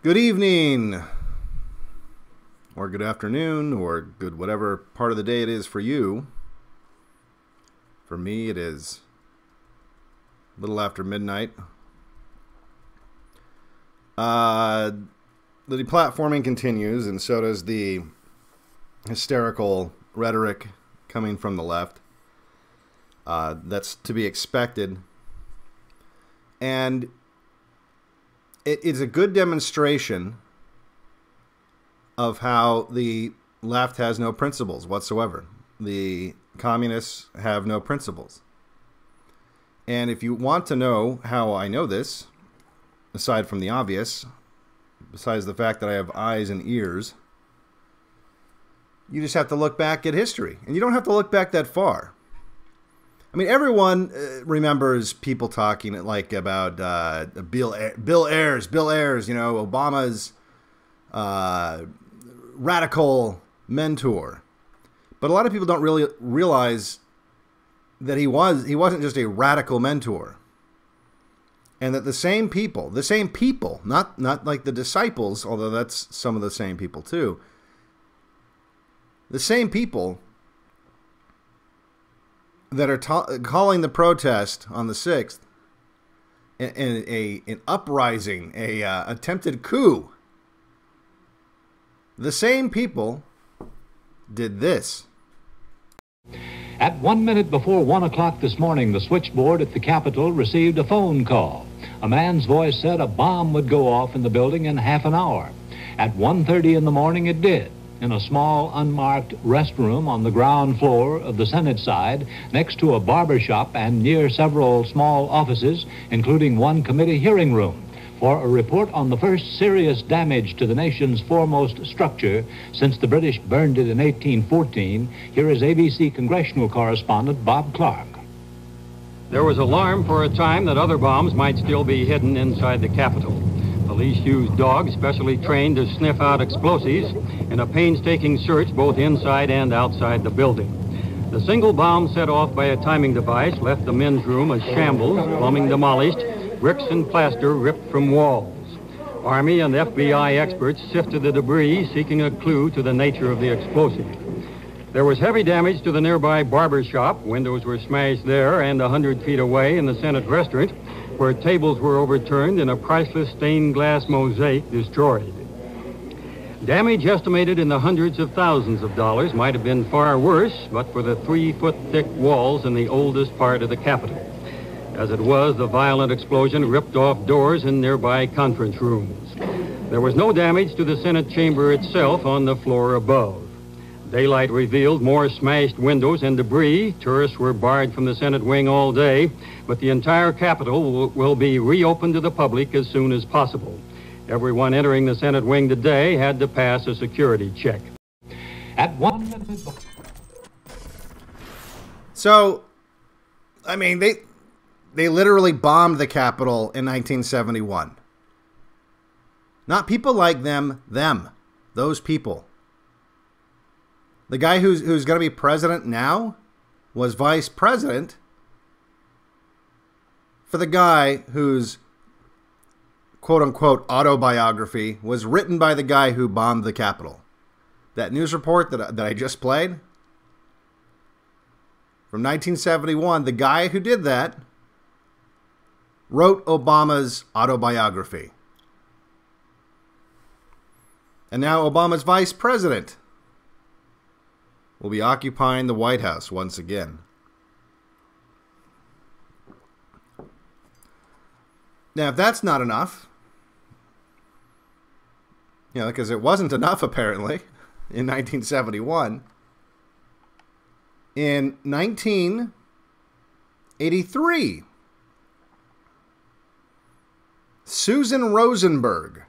Good evening, or good afternoon, or good whatever part of the day it is for you. For me, it is a little after midnight. The deplatforming continues, and so does the hysterical rhetoric coming from the left. That's to be expected. And it is a good demonstration of how the left has no principles whatsoever. The communists have no principles. And if you want to know how I know this, aside from the obvious, besides the fact that I have eyes and ears, you just have to look back at history. And you don't have to look back that far. I mean, everyone remembers people talking like about Bill Ayers, you know, Obama's radical mentor. But a lot of people don't really realize that he wasn't just a radical mentor, and that the same people, not like the disciples, although that's some of the same people too. The same people that are calling the protest on the 6th an uprising, an attempted coup. The same people did this. At 1 minute before 1 o'clock this morning, the switchboard at the Capitol received a phone call. A man's voice said a bomb would go off in the building in half an hour. At 1:30 in the morning, it did. In a small, unmarked restroom on the ground floor of the Senate side, next to a barber shop and near several small offices, including one committee hearing room, for a report on the first serious damage to the nation's foremost structure since the British burned it in 1814, here is ABC congressional correspondent Bob Clark. There was alarm for a time that other bombs might still be hidden inside the Capitol. Police used dogs specially trained to sniff out explosives in a painstaking search both inside and outside the building. The single bomb set off by a timing device left the men's room a shambles, plumbing demolished, bricks and plaster ripped from walls. Army and FBI experts sifted the debris, seeking a clue to the nature of the explosive. There was heavy damage to the nearby barber shop. Windows were smashed there, and 100 feet away in the Senate restaurant, where tables were overturned and a priceless stained glass mosaic destroyed. Damage estimated in the hundreds of thousands of dollars might have been far worse, but for the 3-foot-thick walls in the oldest part of the Capitol. As it was, the violent explosion ripped off doors in nearby conference rooms. There was no damage to the Senate chamber itself on the floor above. Daylight revealed more smashed windows and debris. Tourists were barred from the Senate wing all day, but the entire Capitol will be reopened to the public as soon as possible. Everyone entering the Senate wing today had to pass a security check. At 1 minute. So, I mean, they literally bombed the Capitol in 1971. Not people like them. Those people. The guy who's going to be president now was vice president for the guy whose quote-unquote autobiography was written by the guy who bombed the Capitol. That news report that I just played from 1971, the guy who did that wrote Obama's autobiography. And now Obama's vice president will be occupying the White House once again. Now, if that's not enough, you know, because it wasn't enough apparently in 1971, in 1983, Susan Rosenberg,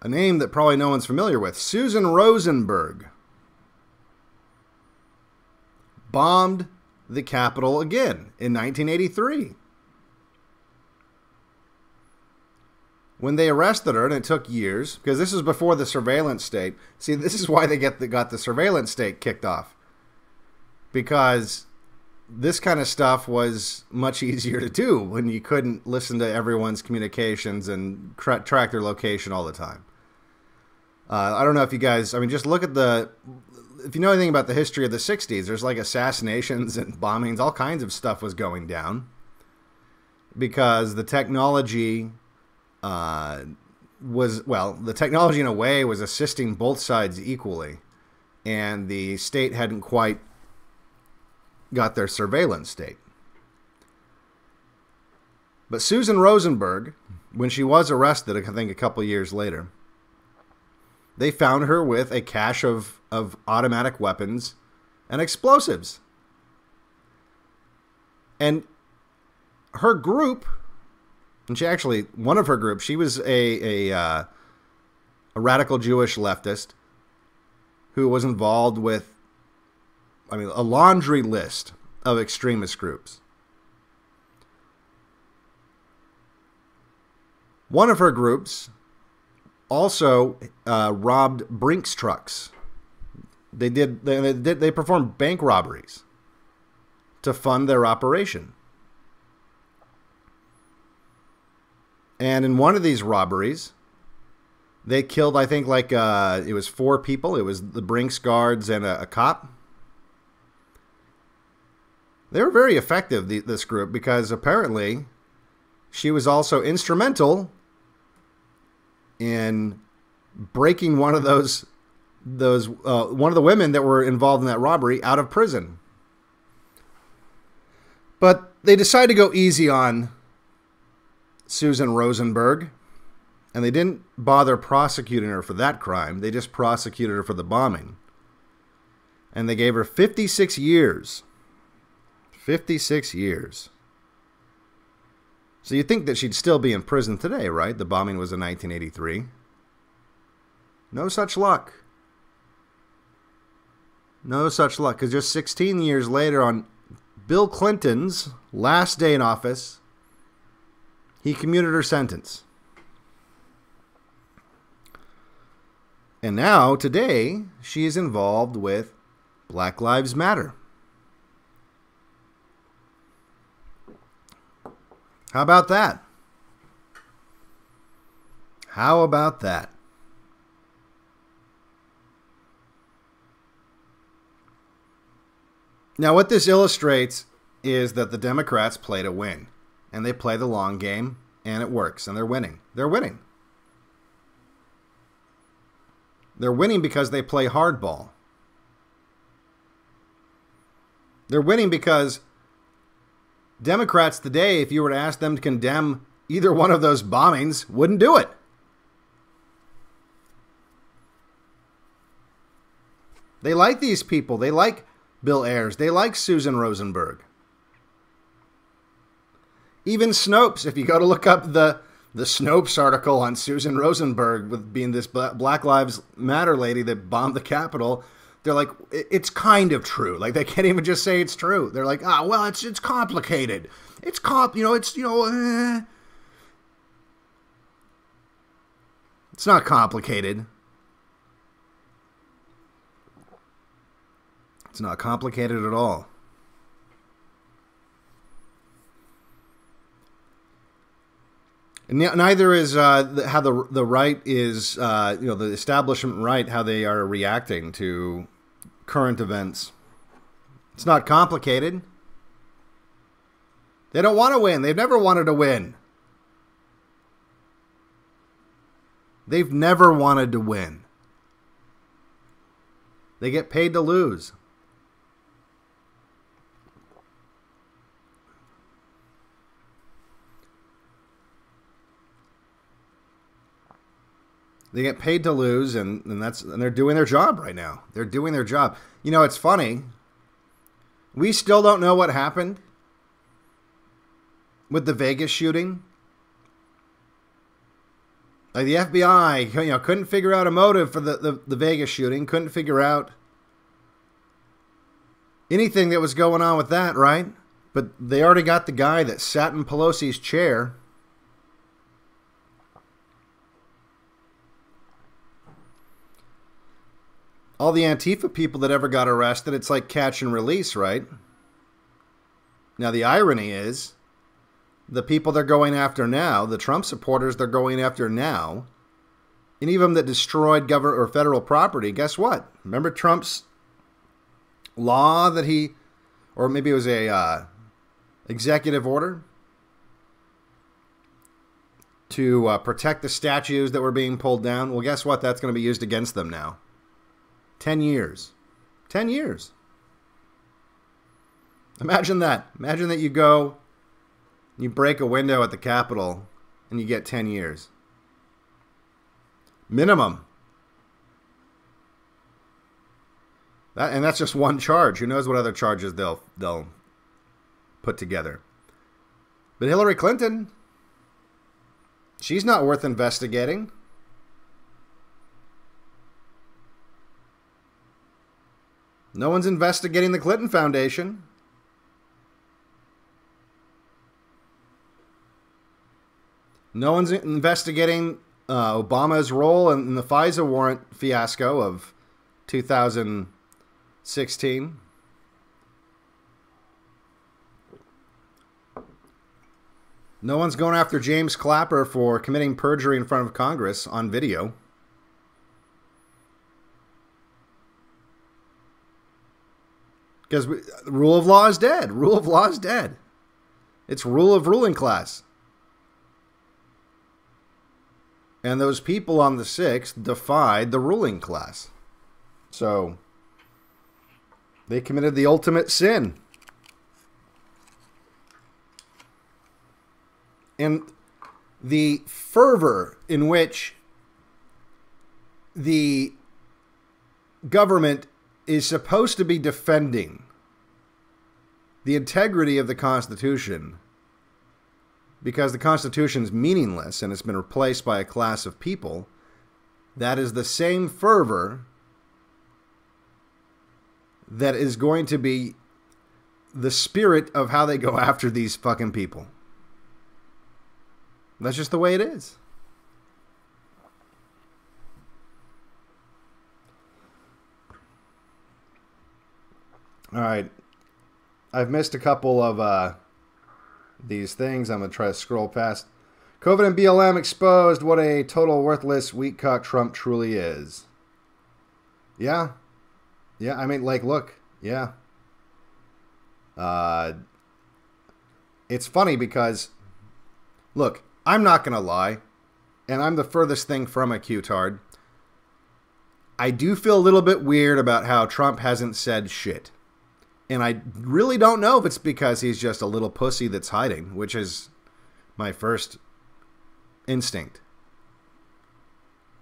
a name that probably no one's familiar with, Susan Rosenberg bombed the Capitol again in 1983. When they arrested her, and it took years, because this is before the surveillance state. See, this is why they got the surveillance state kicked off, because this kind of stuff was much easier to do when you couldn't listen to everyone's communications and track their location all the time. I don't know if you guys, I mean, just look at the, if you know anything about the history of the 60s, there's like assassinations and bombings, all kinds of stuff was going down because the technology the technology in a way was assisting both sides equally, and the state hadn't quite got their surveillance state. But Susan Rosenberg, when she was arrested, I think a couple years later, they found her with a cache of automatic weapons and explosives. And her group, and she actually, one of her group, she was a radical Jewish leftist who was involved with, I mean, a laundry list of extremist groups. One of her groups also robbed Brinks trucks. They performed bank robberies to fund their operation. And in one of these robberies, they killed, I think, like it was 4 people. It was the Brinks guards and a cop. They were very effective, this group, because apparently she was also instrumental in breaking one of the women that were involved in that robbery out of prison. But they decided to go easy on Susan Rosenberg, and they didn't bother prosecuting her for that crime. They just prosecuted her for the bombing, and they gave her 56 years. 56 years. So you'd think that she'd still be in prison today, right? The bombing was in 1983. No such luck. No such luck, because just 16 years later, on Bill Clinton's last day in office, he commuted her sentence. And now, today, she is involved with Black Lives Matter. How about that? How about that? Now, what this illustrates is that the Democrats play to win, and they play the long game, and it works, and they're winning. They're winning. They're winning because they play hardball. They're winning because Democrats today, if you were to ask them to condemn either one of those bombings, wouldn't do it. They like these people. They like Bill Ayers. They like Susan Rosenberg. Even Snopes, if you go to look up the Snopes article on Susan Rosenberg with being this Black Lives Matter lady that bombed the Capitol, they're like, it's kind of true. Like, they can't even just say it's true. They're like, ah, well, it's complicated. It's comp, you know, it's, you know. It's not complicated. It's not complicated at all. And neither is how the right is, you know, the establishment right, how they are reacting to current events. It's not complicated. They don't want to win. They've never wanted to win. They've never wanted to win. They get paid to lose. They get paid to lose, and they're doing their job right now. They're doing their job. You know, it's funny. We still don't know what happened with the Vegas shooting. Like the FBI, you know, couldn't figure out a motive for the Vegas shooting. Couldn't figure out anything that was going on with that, right? But they already got the guy that sat in Pelosi's chair. All the Antifa people that ever got arrested, it's like catch and release, right? Now, the irony is the people they're going after now, the Trump supporters they're going after now, and even that destroyed government or federal property, guess what? Remember Trump's law that he, or maybe it was a executive order to protect the statues that were being pulled down? Well, guess what? That's going to be used against them now. 10 years. 10 years. Imagine that. Imagine that you go, you break a window at the Capitol, and you get 10 years. Minimum. That, and that's just one charge. Who knows what other charges they'll put together. But Hillary Clinton, she's not worth investigating. No one's investigating the Clinton Foundation. No one's investigating Obama's role in the FISA warrant fiasco of 2016. No one's going after James Clapper for committing perjury in front of Congress on video. Because the rule of law is dead. Rule of law is dead. It's rule of ruling class. And those people on the 6th defied the ruling class. So they committed the ultimate sin. And the fervor in which the government is supposed to be defending the integrity of the Constitution, because the Constitution's meaningless and it's been replaced by a class of people, that is the same fervor that is going to be the spirit of how they go after these fucking people. That's just the way it is. All right, I've missed a couple of these things. I'm going to try to scroll past. COVID and BLM exposed what a total worthless, weak-cock Trump truly is. Yeah. Yeah, I mean, like, look, yeah. It's funny because, look, I'm not going to lie, and I'm the furthest thing from a Q-tard. I do feel a little bit weird about how Trump hasn't said shit. And I really don't know if it's because he's just a little pussy that's hiding, which is my first instinct.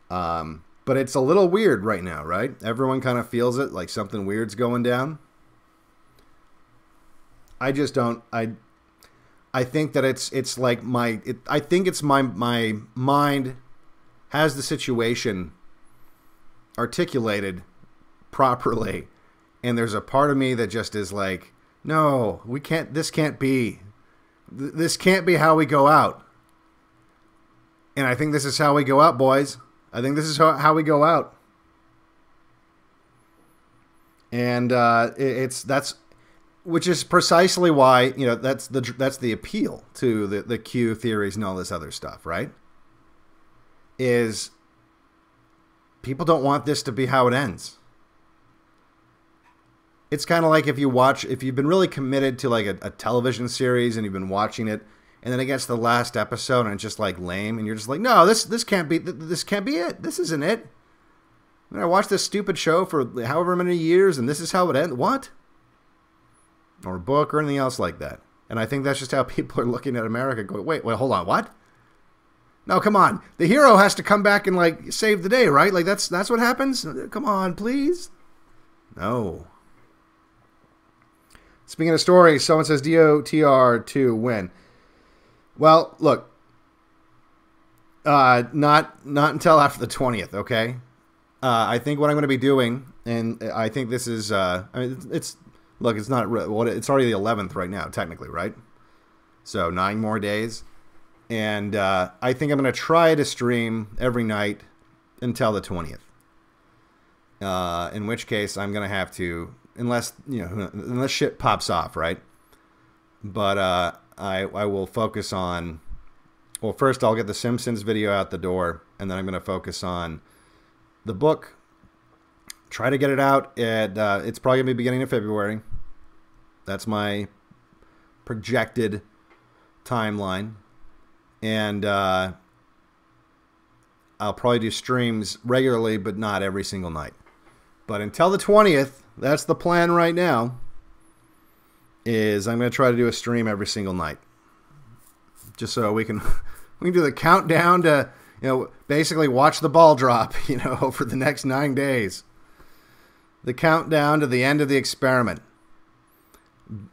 But it's a little weird right now, right? Everyone kind of feels it, like something weird's going down. I just don't. I think that it's like I think it's my mind has the situation articulated properly. And there's a part of me that just is like, no, we can't, this can't be how we go out. And I think this is how we go out, boys. I think this is how we go out. And which is precisely why, you know, that's the appeal to the Q theories and all this other stuff, right? Is people don't want this to be how it ends. It's kind of like if you've been really committed to like a television series and you've been watching it, and then it gets to the last episode and it's just like lame, and you're just like, no, this can't be it. This isn't it. And I watched this stupid show for however many years, and this is how it ends. What? Or a book or anything else like that. And I think that's just how people are looking at America. Going, wait, hold on, what? No, come on. The hero has to come back and like save the day, right? Like that's what happens. Come on, please. No. Speaking of stories, someone says DOTR to Wynn. Well, look, not until after the 20th, okay? I think what I'm going to be doing, and I think this is, I mean, it's not what it's already the 11th right now, technically, right? So 9 more days, and I think I'm going to try to stream every night until the 20th. In which case, I'm going to have to. Unless, you know, unless shit pops off, right? But I will focus on, well, first I'll get the Simpsons video out the door, and then I'm going to focus on the book. Try to get it out at, it's probably going to be beginning of February. That's my projected timeline. And I'll probably do streams regularly, but not every single night. But until the 20th, that's the plan right now, is I'm going to try to do a stream every single night. Just so we can do the countdown to, you know, basically watch the ball drop, you know, for the next 9 days. The countdown to the end of the experiment.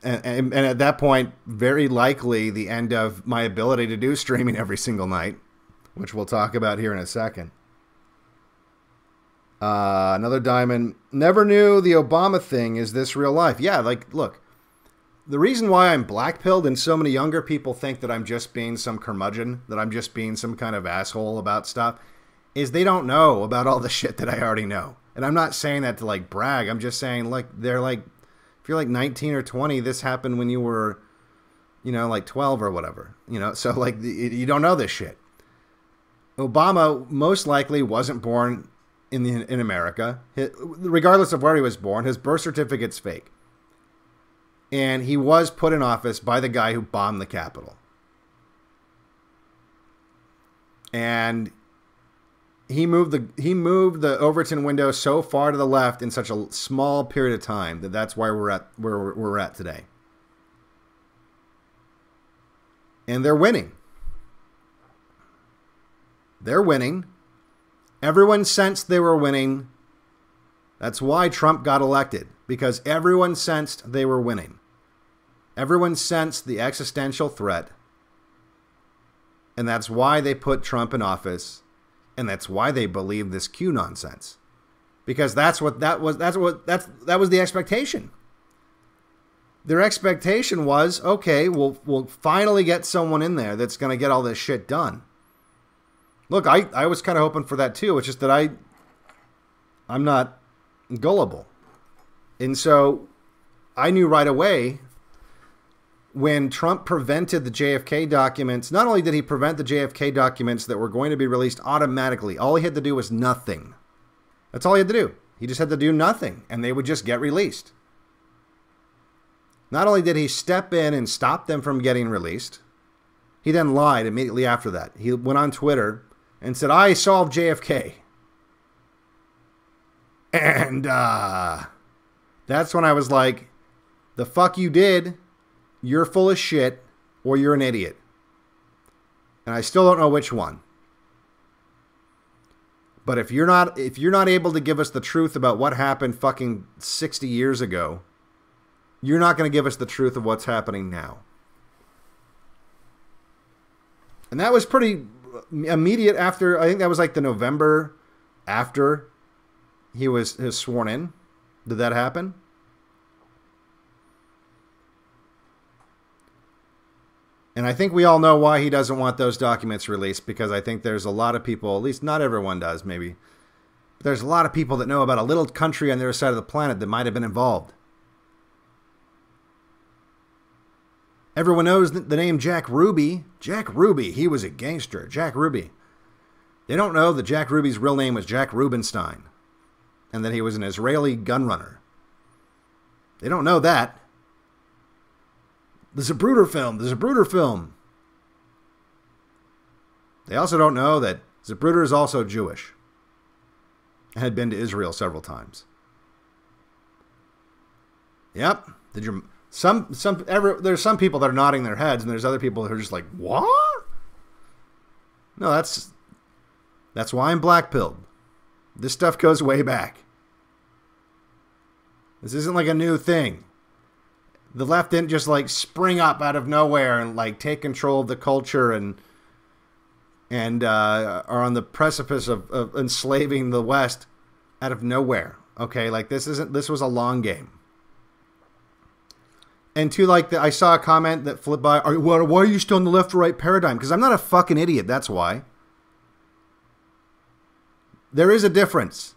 And at that point, very likely the end of my ability to do streaming every single night, which we'll talk about here in a second. Another diamond. Never knew the Obama thing. Is this real life? Yeah, like, look, the reason why I'm blackpilled and so many younger people think that I'm just being some curmudgeon, that I'm just being some kind of asshole about stuff, is they don't know about all the shit that I already know. And I'm not saying that to, like, brag. I'm just saying, like, they're like, if you're like 19 or 20, this happened when you were, you know, like 12 or whatever. You know, so, like, you don't know this shit. Obama most likely wasn't born in America, regardless of where he was born. His birth certificate's fake. And he was put in office by the guy who bombed the Capitol. And he moved the Overton window so far to the left in such a small period of time that that's why we're at where we're at today. And they're winning. They're winning. Everyone sensed they were winning. That's why Trump got elected, because everyone sensed they were winning. Everyone sensed the existential threat. And that's why they put Trump in office. And that's why they believed this Q nonsense, because that was the expectation. Their expectation was, okay, we'll finally get someone in there that's going to get all this shit done. Look, I was kind of hoping for that too. It's just that I'm not gullible. And so I knew right away when Trump prevented the JFK documents, not only did he prevent the JFK documents that were going to be released automatically, all he had to do was nothing. That's all he had to do. He just had to do nothing, and they would just get released. Not only did he step in and stop them from getting released, he then lied immediately after that. He went on Twitter and said, I solved JFK. And that's when I was like, the fuck you did, you're full of shit, or you're an idiot. And I still don't know which one. But if you're not able to give us the truth about what happened fucking 60 years ago, you're not going to give us the truth of what's happening now. And that was pretty immediate after, I think that was like the November after he was sworn in. Did that happen? And I think we all know why he doesn't want those documents released, because I think there's a lot of people, at least not everyone does maybe, but there's a lot of people that know about a little country on the other side of the planet that might have been involved. Everyone knows the name Jack Ruby. Jack Ruby, he was a gangster. Jack Ruby. They don't know that Jack Ruby's real name was Jack Rubenstein, and that he was an Israeli gunrunner. They don't know that. The Zapruder film. The Zapruder film. They also don't know that Zapruder is also Jewish and had been to Israel several times. Yep. Did your there's some people that are nodding their heads, and there's other people who are just like, what? No, that's why I'm blackpilled. This stuff goes way back. This isn't like a new thing. The left didn't just like spring up out of nowhere and like take control of the culture and are on the precipice of enslaving the West out of nowhere. Okay, like this was a long game. And two, like I saw a comment that flipped by. Why are you still in the left-right paradigm? Because I'm not a fucking idiot. That's why. There is a difference.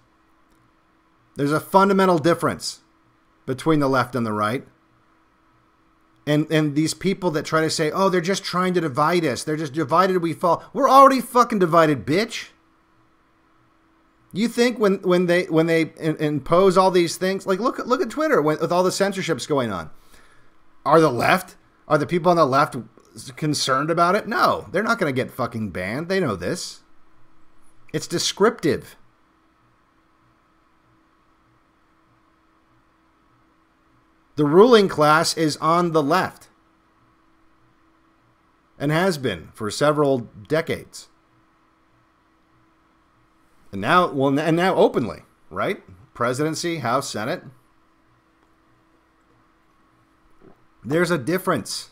There's a fundamental difference between the left and the right. And these people that try to say, oh, they're just trying to divide us. They're just divided, we fall. We're already fucking divided, bitch. You think when they impose all these things, like look at Twitter with all the censorships going on. Are the left? Are the people on the left concerned about it? No, they're not going to get fucking banned. They know this. It's descriptive. The ruling class is on the left and has been for several decades. And now, well, and now openly, right? Presidency, House, Senate. There's a difference.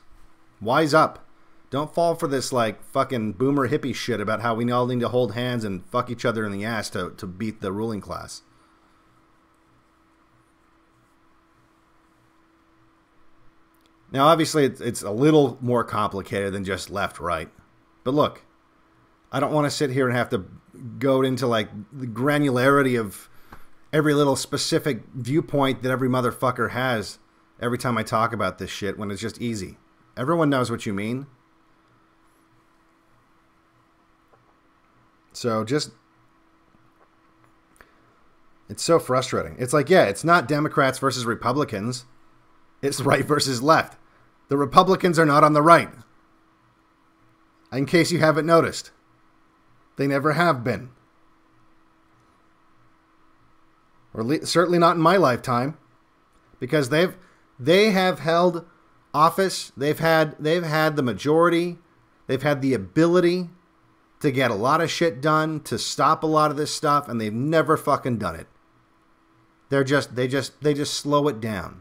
Wise up. Don't fall for this like fucking boomer hippie shit about how we all need to hold hands and fuck each other in the ass to beat the ruling class. Now, obviously, it's a little more complicated than just left-right. But look, I don't want to sit here and have to go into, like, the granularity of every little specific viewpoint that every motherfucker has every time I talk about this shit when it's just easy. Everyone knows what you mean. So just... it's so frustrating. It's like, yeah, it's not Democrats versus Republicans. It's right versus left. The Republicans are not on the right. In case you haven't noticed, they never have been. Or certainly not in my lifetime, because they have held office. They've had the majority. They've had the ability to get a lot of shit done, to stop a lot of this stuff, and they've never fucking done it. They just slow it down.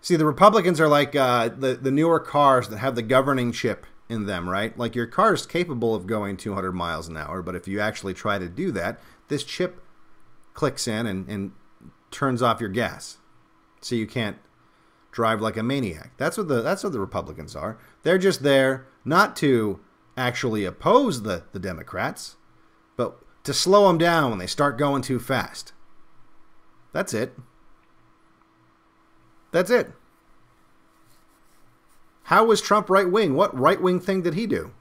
See, the Republicans are like the newer cars that have the governing chip in them, right? Like your car is capable of going 200 miles an hour, but if you actually try to do that, this chip clicks in and turns off your gas, so you can't drive like a maniac. That's what the Republicans are. They're just there not to actually oppose the Democrats, but to slow them down when they start going too fast. That's it. That's it. How was Trump right-wing? What right-wing thing did he do?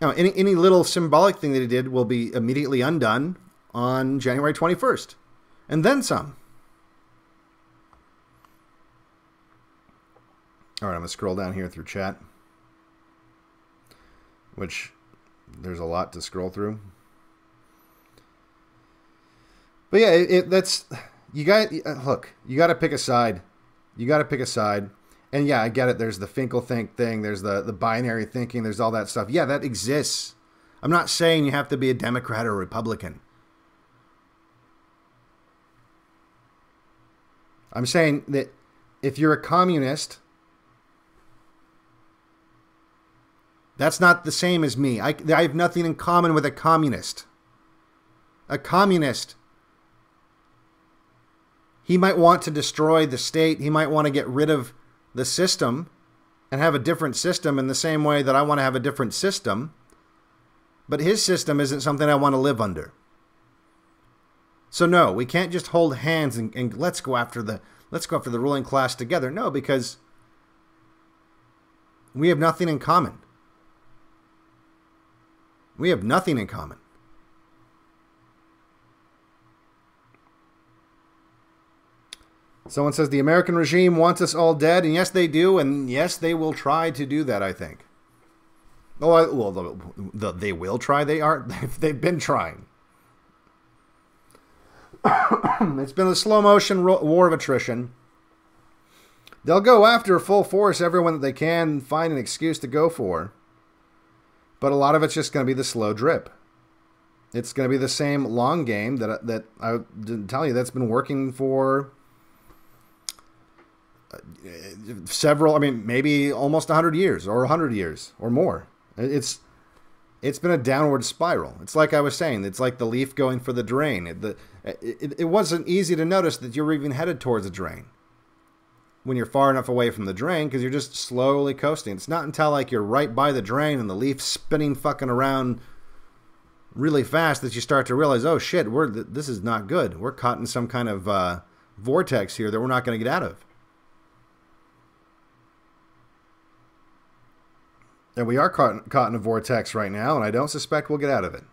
Now, any little symbolic thing that he did will be immediately undone on January 21st. And then some. All right, I'm going to scroll down here through chat, which there's a lot to scroll through. But yeah, that's... you got, look, you got to pick a side. You got to pick a side. And yeah, I get it. There's the Finkelthink thing. There's the binary thinking. There's all that stuff. Yeah, that exists. I'm not saying you have to be a Democrat or a Republican. I'm saying that if you're a communist, that's not the same as me. I have nothing in common with a communist. A communist... He might want to destroy the state. He might want to get rid of the system and have a different system in the same way that I want to have a different system. But his system isn't something I want to live under. So no, we can't just hold hands and let's go after the ruling class together. No, because we have nothing in common. We have nothing in common. Someone says the American regime wants us all dead, and yes, they do, and yes, they will try to do that, I think. Oh, well, they will try. They are. They've been trying. It's been a slow motion war of attrition. They'll go after full force everyone that they can find an excuse to go for. But a lot of it's just going to be the slow drip. It's going to be the same long game that I didn't tell you that's been working for several, I mean, maybe almost 100 years or 100 years or more. It's been a downward spiral. It's like I was saying. It's like the leaf going for the drain. It wasn't easy to notice that you were even headed towards a drain when you're far enough away from the drain because you're just slowly coasting. It's not until like you're right by the drain and the leaf's spinning fucking around really fast that you start to realize, oh shit, this is not good. We're caught in some kind of vortex here that we're not going to get out of. And we are caught in a vortex right now, and I don't suspect we'll get out of it.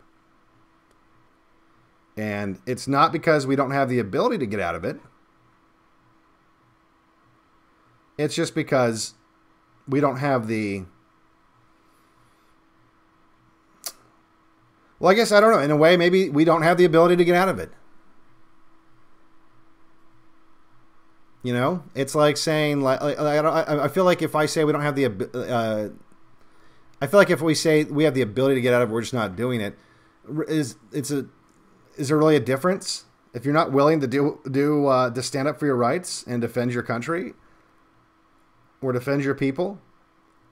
And it's not because we don't have the ability to get out of it. It's just because we don't have the... Well, I guess, I don't know. In a way, maybe we don't have the ability to get out of it. You know? It's like saying... I feel like if I say we don't have the... I feel like if we say we have the ability to get out of it, we're just not doing it. Is there really a difference? If you're not willing to to stand up for your rights and defend your country or defend your people,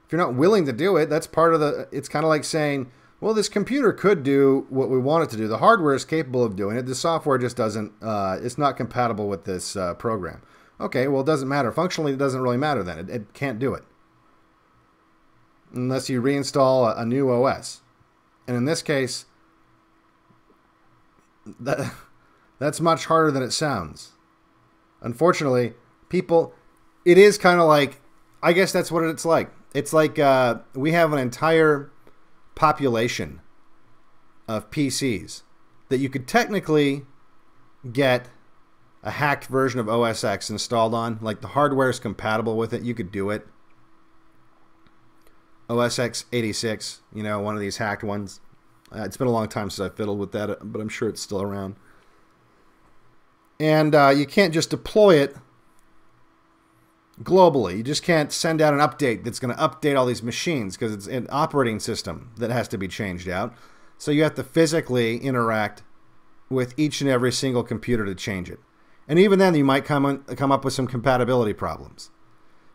if you're not willing to do it, that's part of the... It's kind of like saying, well, this computer could do what we want it to do. The hardware is capable of doing it. The software just doesn't... it's not compatible with this program. Okay, well, it doesn't matter. Functionally, it doesn't really matter then. It can't do it. Unless you reinstall a new OS. And in this case, that's much harder than it sounds. Unfortunately, people, it is kind of like, I guess that's what it's like. It's like we have an entire population of PCs that you could technically get a hacked version of OSX installed on. Like the hardware is compatible with it. You could do it. OSX 86, you know, one of these hacked ones. It's been a long time since I fiddled with that, but I'm sure it's still around. And you can't just deploy it globally. You just can't send out an update that's going to update all these machines because it's an operating system that has to be changed out. So you have to physically interact with each and every single computer to change it. And even then, you might come up with some compatibility problems.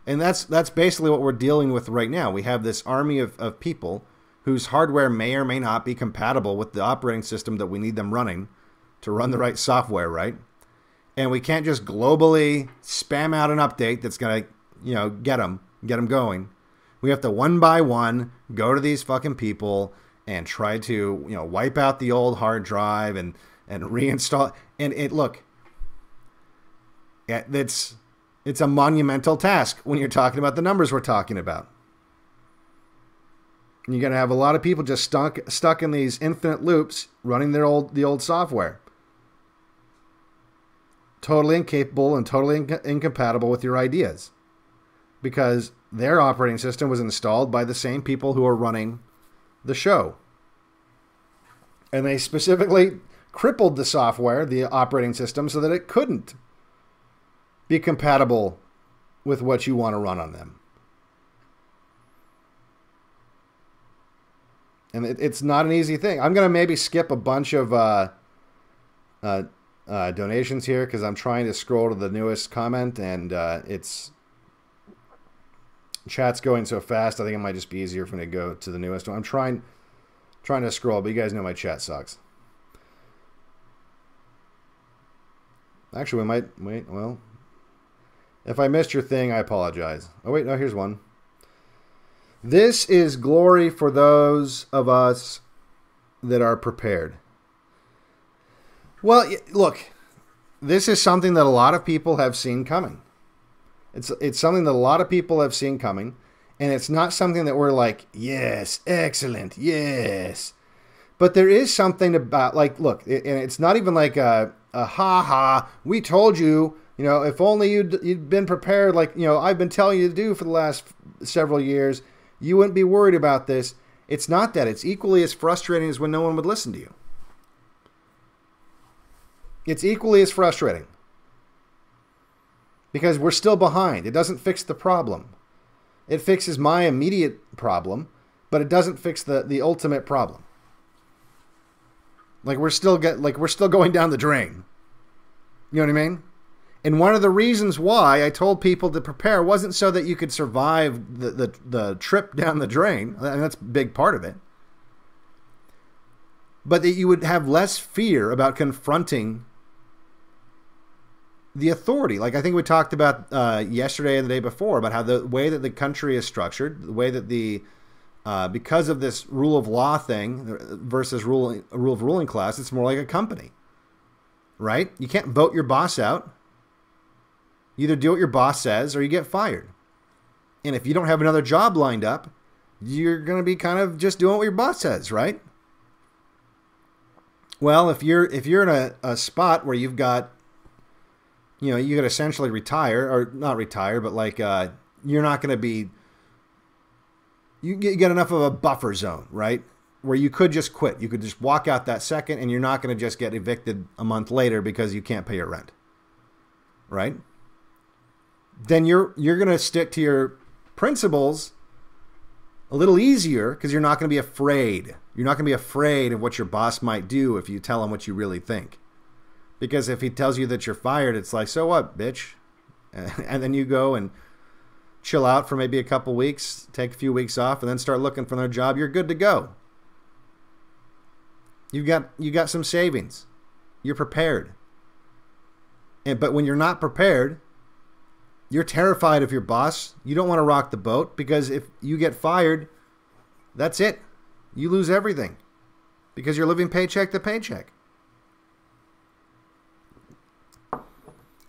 And that's basically what we're dealing with right now. We have this army of people whose hardware may or may not be compatible with the operating system that we need them running to run the right software, right? And we can't just globally spam out an update that's going to, you know, get them going. We have to one by one go to these fucking people and try to, you know, wipe out the old hard drive and reinstall. And look, that's... It's a monumental task when you're talking about the numbers we're talking about. And you're going to have a lot of people just stuck in these infinite loops running the old software. Totally incapable and totally incompatible with your ideas. Because their operating system was installed by the same people who are running the show. And they specifically crippled the software, the operating system, so that it couldn't be compatible with what you want to run on them. And it's not an easy thing. I'm going to maybe skip a bunch of donations here because I'm trying to scroll to the newest comment and chat's going so fast. I think it might just be easier for me to go to the newest one. I'm trying to scroll, but you guys know my chat sucks. Actually, we might... Wait, well... If I missed your thing, I apologize. Oh, wait, no, here's one. This is glory for those of us that are prepared. Well, look, this is something that a lot of people have seen coming. It's something that a lot of people have seen coming, and it's not something that we're like, yes, excellent, yes. But there is something about, like, look, and it's not even like a ha-ha, we told you, you know, if only you'd been prepared, like, you know, I've been telling you to do for the last several years, you wouldn't be worried about this. It's not that. It's equally as frustrating as when no one would listen to you. It's equally as frustrating because we're still behind. It doesn't fix the problem. It fixes my immediate problem, but it doesn't fix the ultimate problem. Like, we're still going down the drain. You know what I mean? And one of the reasons why I told people to prepare wasn't so that you could survive the trip down the drain. And that's a big part of it. But that you would have less fear about confronting the authority. Like I think we talked about yesterday and the day before about how the way that the country is structured, the way that the, because of this rule of law thing versus rule of ruling class, it's more like a company, right? You can't vote your boss out. You either do what your boss says or you get fired. And if you don't have another job lined up, you're going to be kind of just doing what your boss says, right? Well, if you're in a spot where you've got, you know, you could essentially retire or not retire, but like you're not going to be, you get enough of a buffer zone, right? Where you could just quit. You could just walk out that second and you're not going to just get evicted a month later because you can't pay your rent, right? Then you're going to stick to your principles a little easier because you're not going to be afraid. You're not going to be afraid of what your boss might do if you tell him what you really think. Because if he tells you that you're fired, it's like, so what, bitch? And then you go and chill out for maybe a couple weeks, take a few weeks off, and then start looking for another job. You're good to go. You got some savings. You're prepared. But when you're not prepared, you're terrified of your boss. You don't want to rock the boat because if you get fired, that's it. You lose everything because you're living paycheck to paycheck.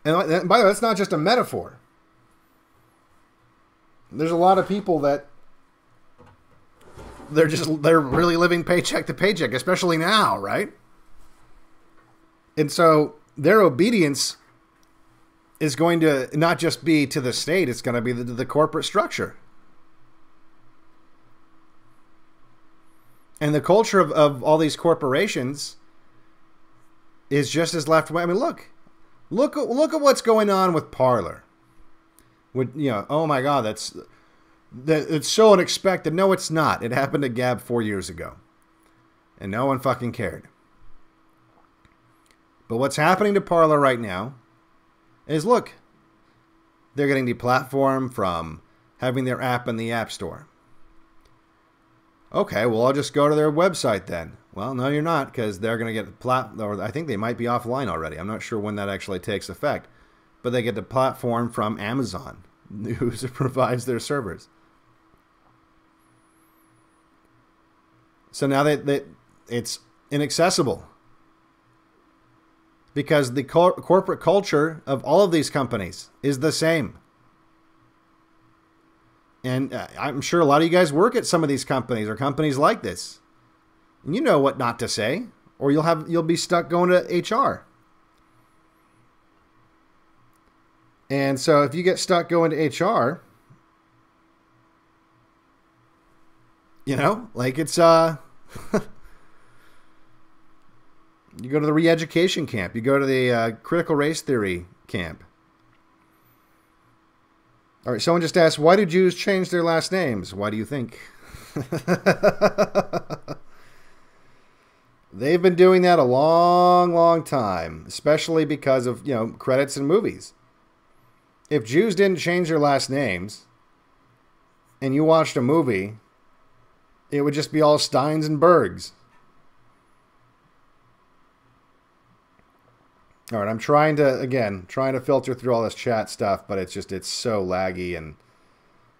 And by the way, that's not just a metaphor. There's a lot of people that they're really living paycheck to paycheck, especially now, right? And so their obedience is going to not just be to the state, it's going to be the corporate structure. And the culture of all these corporations is just as left-wing. I mean, look at what's going on with Parler. With, you know, oh my God, it's so unexpected. No, it's not. It happened to Gab 4 years ago. And no one fucking cared. But what's happening to Parler right now is, look, they're getting deplatformed from having their app in the App Store. Okay, well, I'll just go to their website then. Well, no, you're not, because they're going to get or I think they might be offline already. I'm not sure when that actually takes effect. But they get the platform from Amazon, who provides their servers. So now that it's inaccessible. Because the corporate culture of all of these companies is the same. And I'm sure a lot of you guys work at some of these companies or companies like this. And you know what not to say, or you'll be stuck going to HR. And so if you get stuck going to HR, you know, like it's you go to the re-education camp. You go to the critical race theory camp. All right, someone just asked, why do Jews change their last names? Why do you think? They've been doing that a long, long time, especially because of, you know, credits in movies. If Jews didn't change their last names and you watched a movie, it would just be all Steins and Bergs. All right, I'm trying to, again, filter through all this chat stuff, but it's just, it's so laggy, and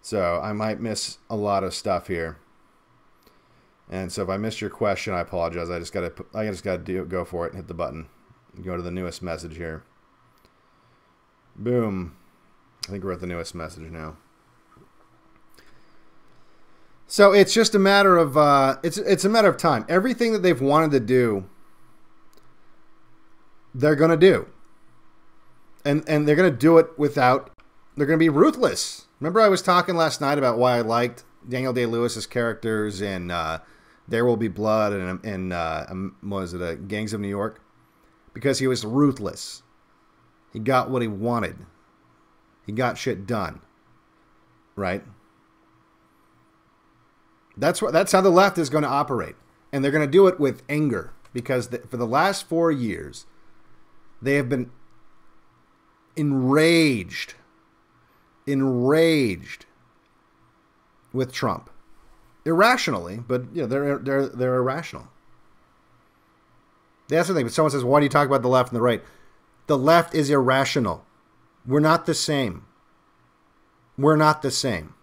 so I might miss a lot of stuff here. And so if I missed your question, I apologize. I just gotta go for it and hit the button. Go to the newest message here. Boom. I think we're at the newest message now. So it's just a matter of, it's a matter of time. Everything that they've wanted to do, they're going to do. And they're going to do it without, they're going to be ruthless. Remember I was talking last night about why I liked Daniel Day-Lewis's characters in There Will Be Blood and, Gangs of New York? Because he was ruthless. He got what he wanted. He got shit done. Right? That's what, that's how the left is going to operate. And they're going to do it with anger. Because for the last 4 years, they have been enraged with Trump, irrationally. But you know, they're irrational. That's the thing. But someone says, "Why do you talk about the left and the right?" The left is irrational. We're not the same. We're not the same.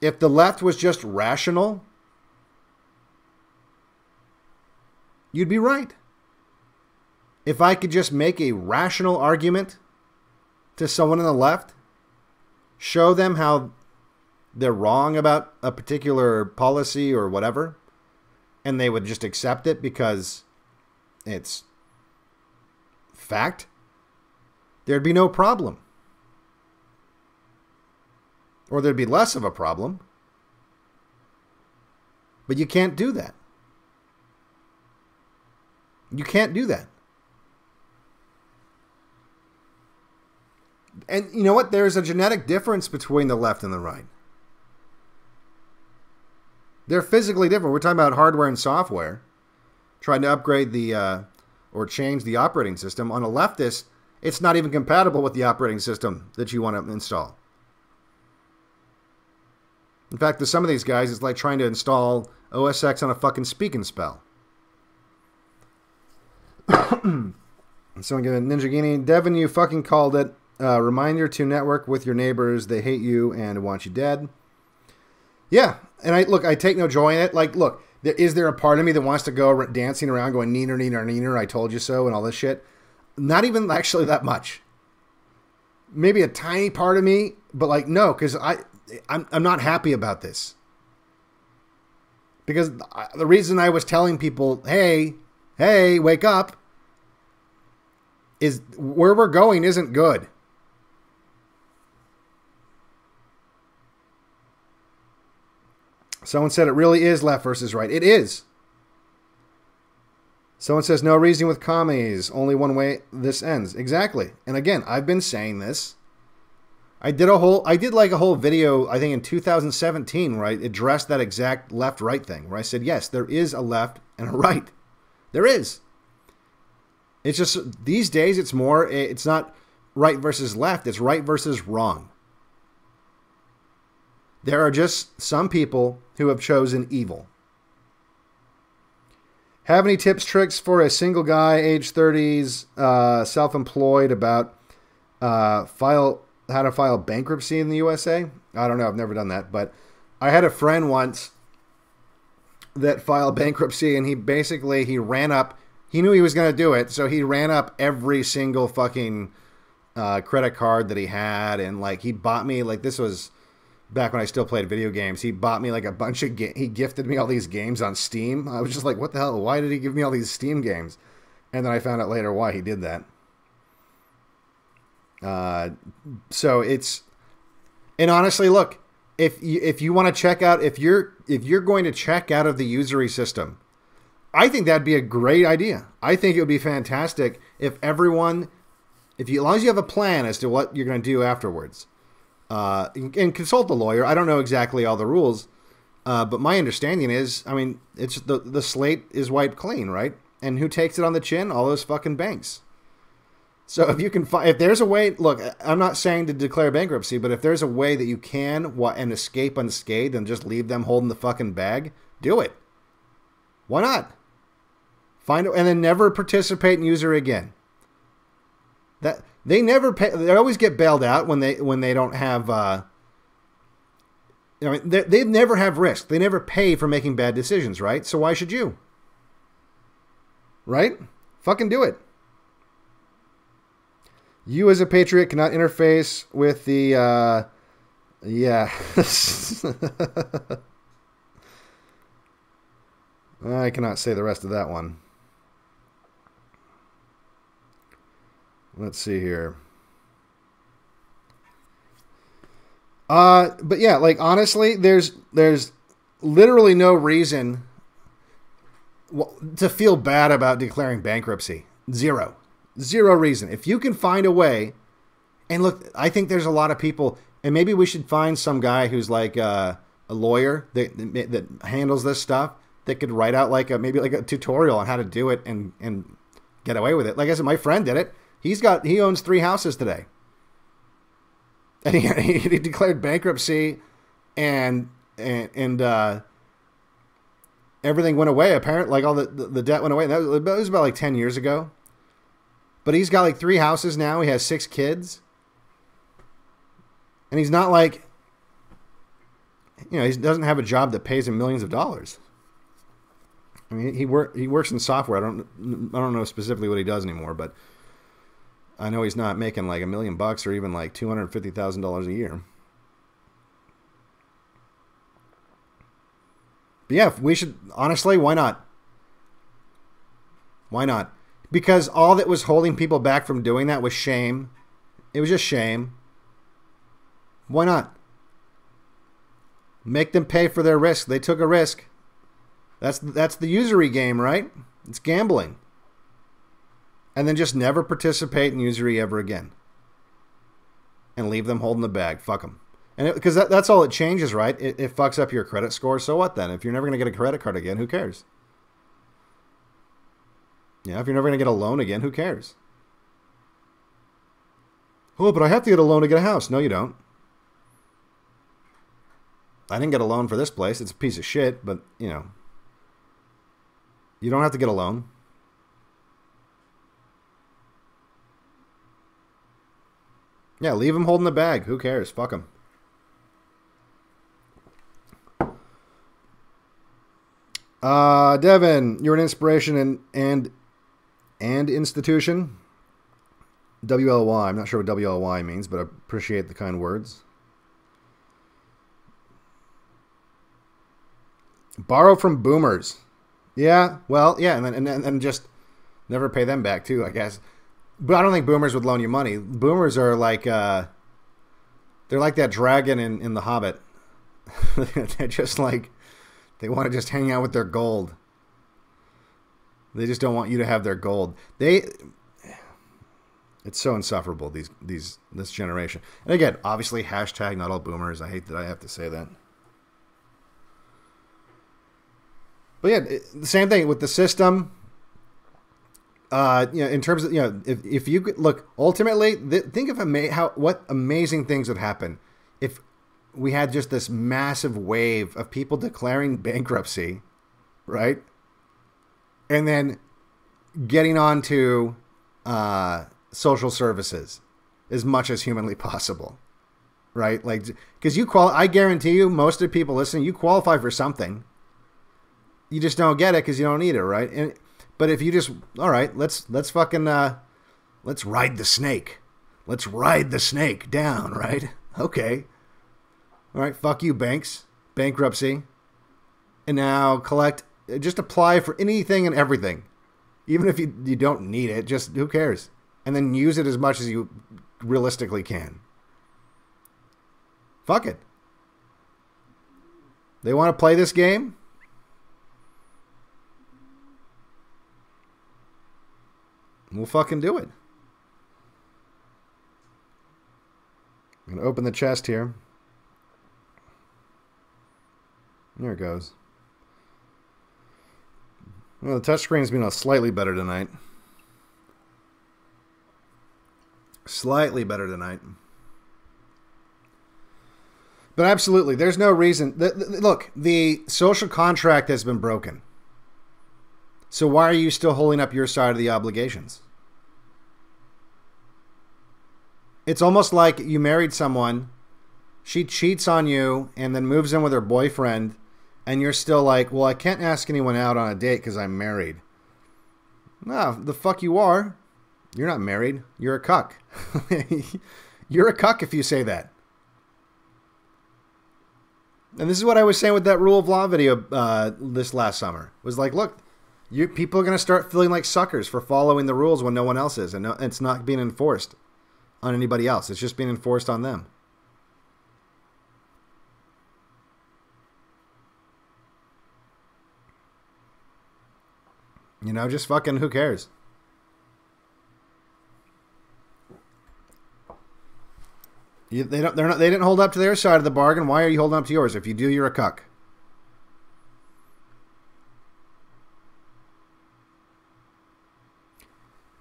If the left was just rational, you'd be right. If I could just make a rational argument to someone on the left, show them how they're wrong about a particular policy or whatever, and they would just accept it because it's fact, there'd be no problem. Or there'd be less of a problem. But you can't do that. You can't do that. And you know what? There's a genetic difference between the left and the right. They're physically different. We're talking about hardware and software. Trying to upgrade the or change the operating system. On a leftist, it's not even compatible with the operating system that you want to install. In fact, to some of these guys, it's like trying to install OSX on a fucking speak and spell. Someone give a Ninja Guinea. Devin, you fucking called it. Reminder to network with your neighbors. They hate you and want you dead. Yeah, and I take no joy in it. Like, look, is there a part of me that wants to go dancing around going neener, neener, neener, I told you so, and all this shit? Not even actually that much. Maybe a tiny part of me, but like, no, because I'm not happy about this. Because the reason I was telling people, hey, wake up, is where we're going isn't good. Someone said it really is left versus right. It is. Someone says no reasoning with commies. Only one way this ends. Exactly. And again, I've been saying this. I did like a whole video, I think in 2017, where I addressed that exact left-right thing, where I said, yes, there is a left and a right. There is. It's just these days it's more, it's not right versus left. It's right versus wrong. There are just some people who have chosen evil. Have any tips, tricks for a single guy, age 30s, self-employed about how to file bankruptcy in the USA? I don't know. I've never done that. But I had a friend once that filed bankruptcy, and he basically, he ran up. He knew he was going to do it, so he ran up every single fucking credit card that he had. And like, he bought me, like, this was back when I still played video games, he bought me like a bunch of games. He gifted me all these games on Steam. I was just like, what the hell? Why did he give me all these Steam games? And then I found out later why he did that. So it's, and honestly, look, if you want to check out, if you're going to check out of the usury system, I think that'd be a great idea. I think it would be fantastic if everyone, as long as you have a plan as to what you're going to do afterwards. And consult the lawyer. I don't know exactly all the rules, but my understanding is, I mean, it's the slate is wiped clean, right? And who takes it on the chin? All those fucking banks. So if you can find, if there's a way, look, I'm not saying to declare bankruptcy, but if there's a way that you can and escape unscathed and just leave them holding the fucking bag, do it. Why not? Find it, and then never participate in user again. That they never pay, they always get bailed out when they don't have. I mean, they never have risk. They never pay for making bad decisions, right? So why should you? Right? Fucking do it. You as a patriot cannot interface with the. Yeah. I cannot say the rest of that one. Let's see here. But yeah, like honestly, there's literally no reason to feel bad about declaring bankruptcy. Zero reason. If you can find a way, and look, I think there's a lot of people, and maybe we should find some guy who's like a lawyer that handles this stuff that could write out like maybe like a tutorial on how to do it and get away with it. Like I said, my friend did it. He owns 3 houses today. And he declared bankruptcy, and everything went away. Apparently, like all the debt went away. And that was about like 10 years ago. But he's got like 3 houses now. He has 6 kids, and he's not like, you know, he doesn't have a job that pays him millions of dollars. I mean, he works in software. I don't know specifically what he does anymore, but I know he's not making like $1 million or even like $250,000 a year. But yeah, we should, honestly, why not? Why not? Because all that was holding people back from doing that was shame. It was just shame. Why not? Make them pay for their risk. They took a risk. That's the usury game, right? It's gambling. And then just never participate in usury ever again. And leave them holding the bag. Fuck them. And because that's all it changes, right? It fucks up your credit score. So what then? If you're never going to get a credit card again, who cares? Yeah, if you're never going to get a loan again, who cares? Oh, but I have to get a loan to get a house. No, you don't. I didn't get a loan for this place. It's a piece of shit, but, you know. You don't have to get a loan. Yeah, leave them holding the bag. Who cares? Fuck them. Devin, you're an inspiration and institution. WLY. I'm not sure what WLY means, but I appreciate the kind words. Borrow from boomers. Yeah, well, yeah, and then just never pay them back too, I guess. But I don't think boomers would loan you money. Boomers are like, they're like that dragon in The Hobbit. They're just like, they want to just hang out with their gold. They just don't want you to have their gold. It's so insufferable, this generation. And again, obviously, hashtag not all boomers. I hate that I have to say that. But yeah, the same thing with the system. You know, in terms of, you know, if you could look, ultimately, think of what amazing things would happen if we had just this massive wave of people declaring bankruptcy, right? And then getting on to social services as much as humanly possible, right? Like, because I guarantee you, most of the people listening, you qualify for something. You just don't get it because you don't need it, right? But if you just, all right, let's fucking, let's ride the snake. Let's ride the snake down, right? Okay. All right, fuck you, banks. Bankruptcy. And now just apply for anything and everything. Even if you don't need it, just who cares? And then use it as much as you realistically can. Fuck it. They want to play this game? We'll fucking do it. I'm going to open the chest here. There it goes. Well, the touchscreen's been slightly better tonight. Slightly better tonight. But absolutely, there's no reason. Look, the social contract has been broken. So why are you still holding up your side of the obligations? It's almost like you married someone, she cheats on you and then moves in with her boyfriend, and you're still like, well, I can't ask anyone out on a date because I'm married. No, the fuck you are. You're not married. You're a cuck. You're a cuck if you say that. And this is what I was saying with that rule of law video this last summer. It was like, look, people are going to start feeling like suckers for following the rules when no one else is. And no, it's not being enforced on anybody else. It's just being enforced on them. You know, just fucking who cares? They didn't hold up to their side of the bargain. Why are you holding up to yours? If you do, you're a cuck.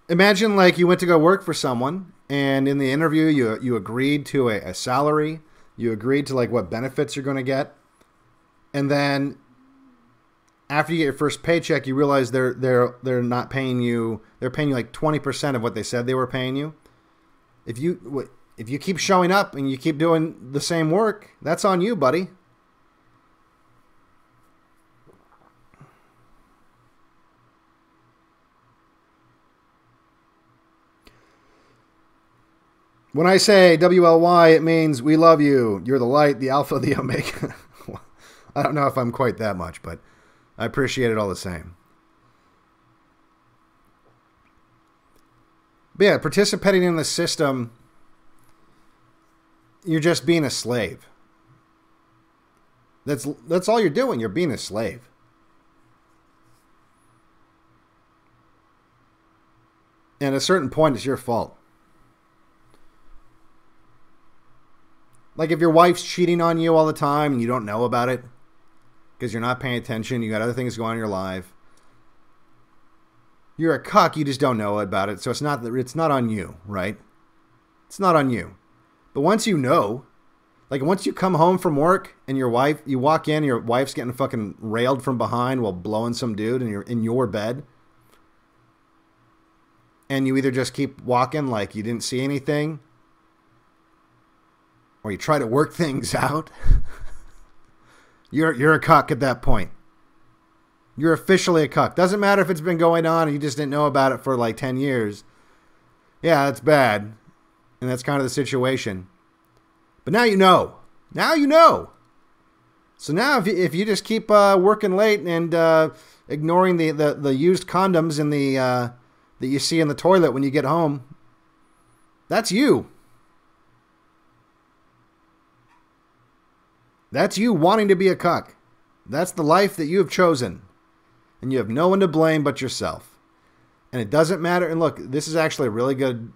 Imagine like you went to go work for someone, and in the interview you agreed to a salary, you agreed to like what benefits you're going to get, and then after you get your first paycheck, you realize they're not paying you. They're paying you like 20% of what they said they were paying you. If you keep showing up and you keep doing the same work, that's on you, buddy. When I say WLY, it means we love you. You're the light, the alpha, the omega. I don't know if I'm quite that much, but I appreciate it all the same. But yeah, participating in the system, you're just being a slave. That's all you're doing. You're being a slave. And at a certain point, it's your fault. Like if your wife's cheating on you all the time and you don't know about it because you're not paying attention, you got other things going on in your life. You're a cuck. You just don't know about it. So it's not on you, right? It's not on you. But once you know, like once you come home from work and you walk in, your wife's getting fucking railed from behind while blowing some dude and you're in your bed. And you either just keep walking like you didn't see anything, or you try to work things out. You're a cuck at that point. You're officially a cuck. Doesn't matter if it's been going on and you just didn't know about it for like 10 years. Yeah, that's bad. And that's kind of the situation. But now you know. Now you know. So now if you just keep working late and ignoring the used condoms in the that you see in the toilet when you get home, that's you. That's you wanting to be a cuck. That's the life that you have chosen. And you have no one to blame but yourself. And it doesn't matter. And look, this is actually a really good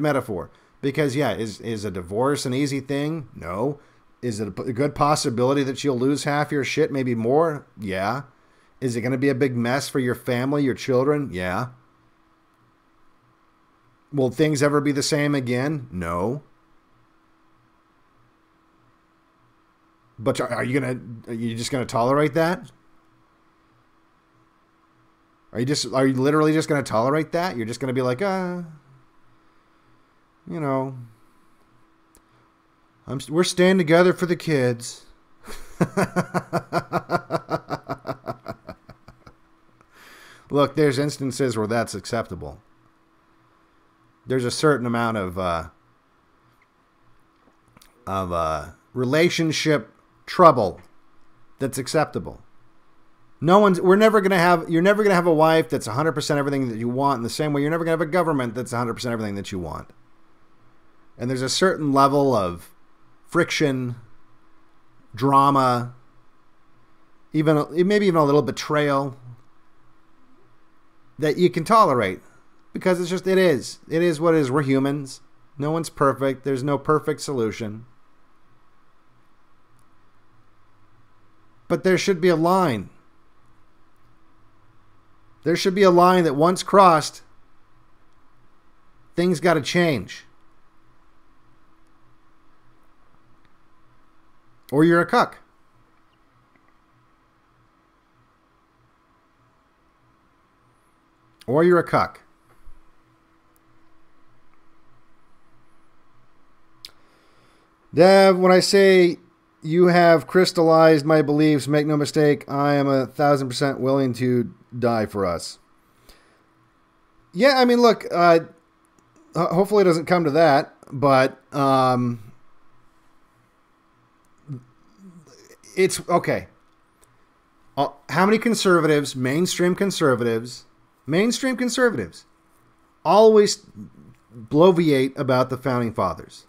metaphor. Because yeah, is a divorce an easy thing? No. Is it a good possibility that you'll lose half your shit, maybe more? Yeah. Is it going to be a big mess for your family, your children? Yeah. Will things ever be the same again? No. But are you just going to tolerate that? Are you literally just going to tolerate that? You're just going to be like, you know, we're staying together for the kids. Look, there's instances where that's acceptable. There's a certain amount of relationship trouble that's acceptable. You're never going to have a wife that's 100% everything that you want, in the same way you're never going to have a government that's 100% everything that you want. And there's a certain level of friction, drama, maybe even a little betrayal that you can tolerate because it's just, it is what it is. We're humans. No one's perfect. There's no perfect solution. But there should be a line. There should be a line that once crossed, things got to change. Or you're a cuck. Or you're a cuck. Dev, when I say you have crystallized my beliefs, make no mistake, I am 1,000% willing to die for us. Yeah, I mean, look, hopefully it doesn't come to that, but it's okay. How many conservatives, mainstream conservatives always bloviate about the Founding Fathers?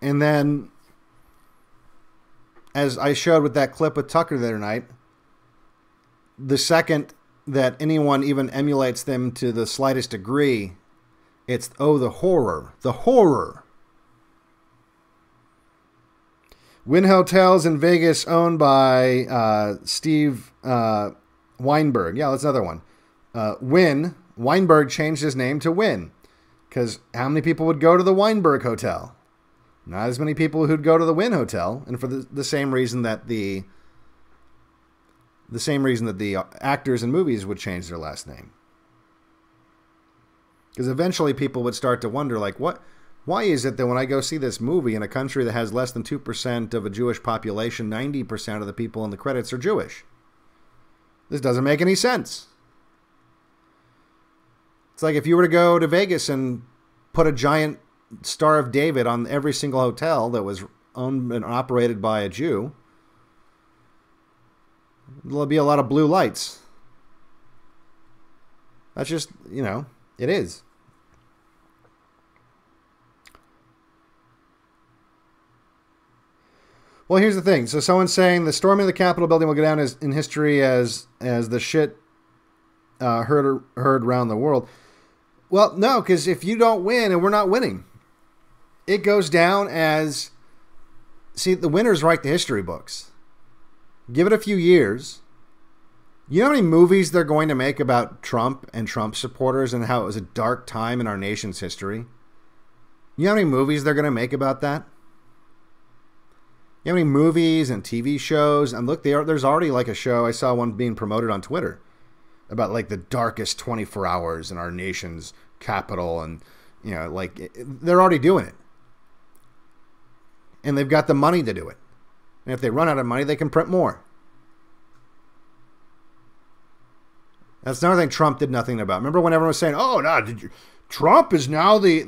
And then, as I showed with that clip with Tucker the other night, the second that anyone even emulates them to the slightest degree, it's, oh, the horror. The horror. Wynn Hotels in Vegas owned by Steve Weinberg. Yeah, that's another one. Wynn. Weinberg changed his name to Wynn. Because how many people would go to the Weinberg Hotel? Not as many people who'd go to the Wynn Hotel, and for the same reason that the actors in movies would change their last name, because eventually people would start to wonder, like, what? Why is it that when I go see this movie in a country that has less than 2% of a Jewish population, 90% of the people in the credits are Jewish? This doesn't make any sense. It's like if you were to go to Vegas and put a giant Star of David on every single hotel that was owned and operated by a Jew, there'll be a lot of blue lights. That's just, you know, it is. Well, here's the thing. So someone's saying the storming of the Capitol building will go down as in history as the shit heard around the world. Well, no, because if you don't win, and we're not winning, it goes down as, see, the winners write the history books. Give it a few years. You know how many movies they're going to make about Trump and Trump supporters and how it was a dark time in our nation's history? You know how many movies they're going to make about that? You know how many movies and TV shows? And look, there's already like a show. I saw one being promoted on Twitter about like the darkest 24 hours in our nation's capital. And, you know, like they're already doing it. And they've got the money to do it. And if they run out of money, they can print more. That's another thing Trump did nothing about. Remember when everyone was saying, oh, no, Trump is now he's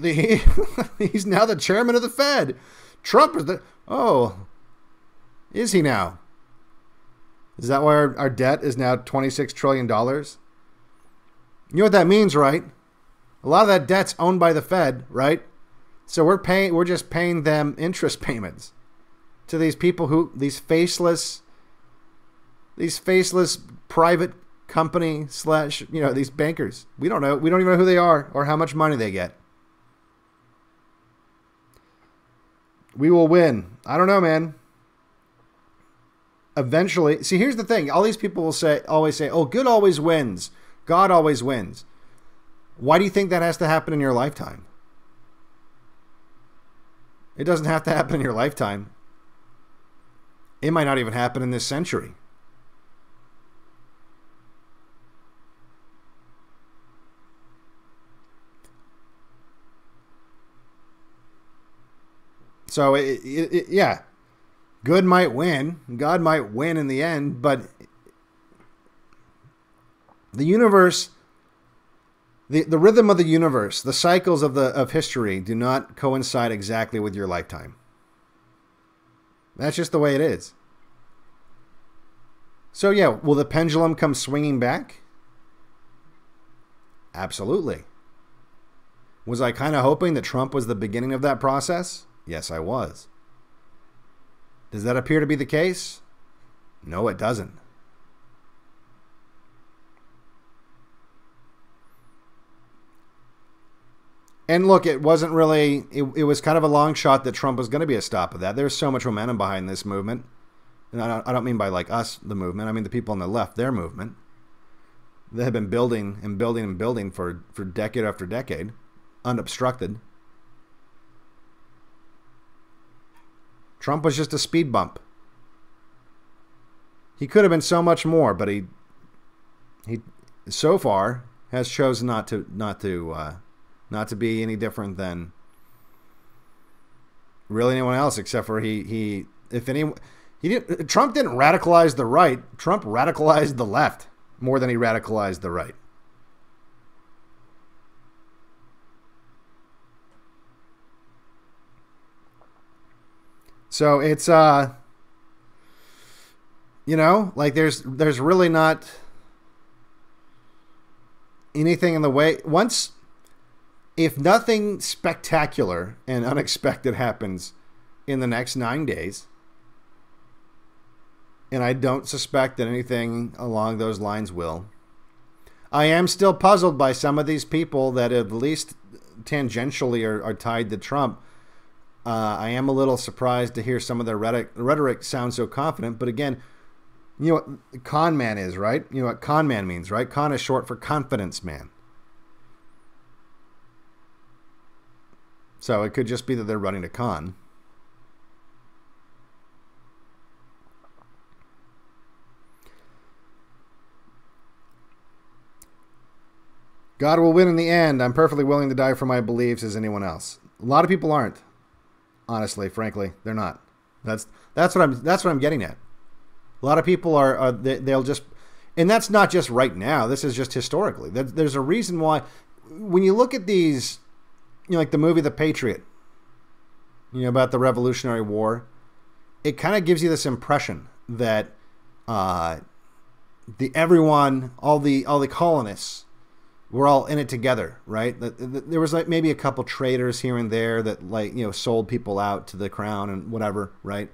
now the chairman of the Fed. Trump is the, oh, is he now? Is that why our debt is now $26 trillion? You know what that means, right? A lot of that debt's owned by the Fed, right? So we're just paying them interest payments to these people who, these faceless private company / you know, these bankers. We don't know. We don't even know who they are or how much money they get. We will win. I don't know, man. Eventually, see, here's the thing. All these people will say, always say, oh, good always wins. God always wins. Why do you think that has to happen in your lifetime? It doesn't have to happen in your lifetime. It might not even happen in this century. So, yeah. Good might win. God might win in the end, but the universe, the rhythm of the universe, the cycles of history do not coincide exactly with your lifetime. That's just the way it is. So yeah, will the pendulum come swinging back? Absolutely. Was I kind of hoping that Trump was the beginning of that process? Yes, I was. Does that appear to be the case? No, it doesn't. And look, it wasn't really, it was kind of a long shot that Trump was going to be a stop of that. There's so much momentum behind this movement. And I don't mean by like us, the movement. I mean the people on the left, their movement. They have been building and building and building for decade after decade, unobstructed. Trump was just a speed bump. He could have been so much more, but he so far has chosen not to be any different than really anyone else, except for Trump didn't radicalize the right. Trump radicalized the left more than he radicalized the right. So it's there's really not anything in the way. Once, if nothing spectacular and unexpected happens in the next 9 days, and I don't suspect that anything along those lines will, I am still puzzled by some of these people that at least tangentially are tied to Trump. I am a little surprised to hear some of their rhetoric sound so confident. But again, you know what con man is, right? You know what con man means, right? Con is short for confidence man. So it could just be that they're running a con. God will win in the end. I'm perfectly willing to die for my beliefs as anyone else. A lot of people aren't. Honestly, frankly, they're not. That's what I'm getting at. A lot of people they'll just, and that's not just right now. This is just historically. There's a reason why, when you look at these, you know, like the movie The Patriot, you know, about the Revolutionary War, it kind of gives you this impression that all the colonists we're all in it together, right? There was like maybe a couple traitors here and there that sold people out to the crown and whatever, right?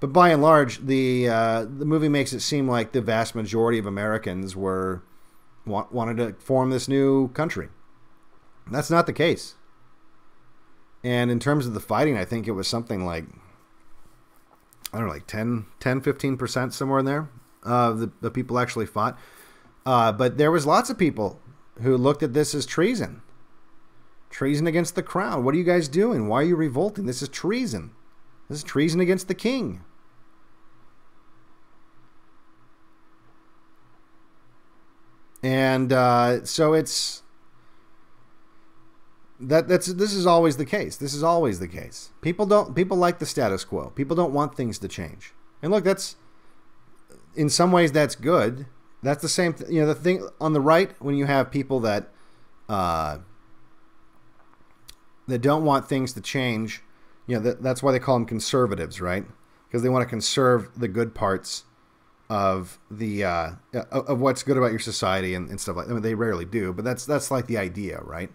But by and large, the movie makes it seem like the vast majority of Americans wanted to form this new country. And that's not the case. And in terms of the fighting, I think it was something like, I don't know, like 10-15% somewhere in there of the people actually fought. But there was lots of people who looked at this as treason. Treason against the crown. What are you guys doing? Why are you revolting? This is treason. This is treason against the king. And so it's... This is always the case. This is always the case. People like the status quo. People don't want things to change. And look, that's... in some ways, that's good. That's the same thing, the thing on the right, when you have people that that don't want things to change, that's why they call them conservatives, right? Because they want to conserve the good parts of the of what's good about your society and stuff like that. I mean, they rarely do, but that's like the idea, right?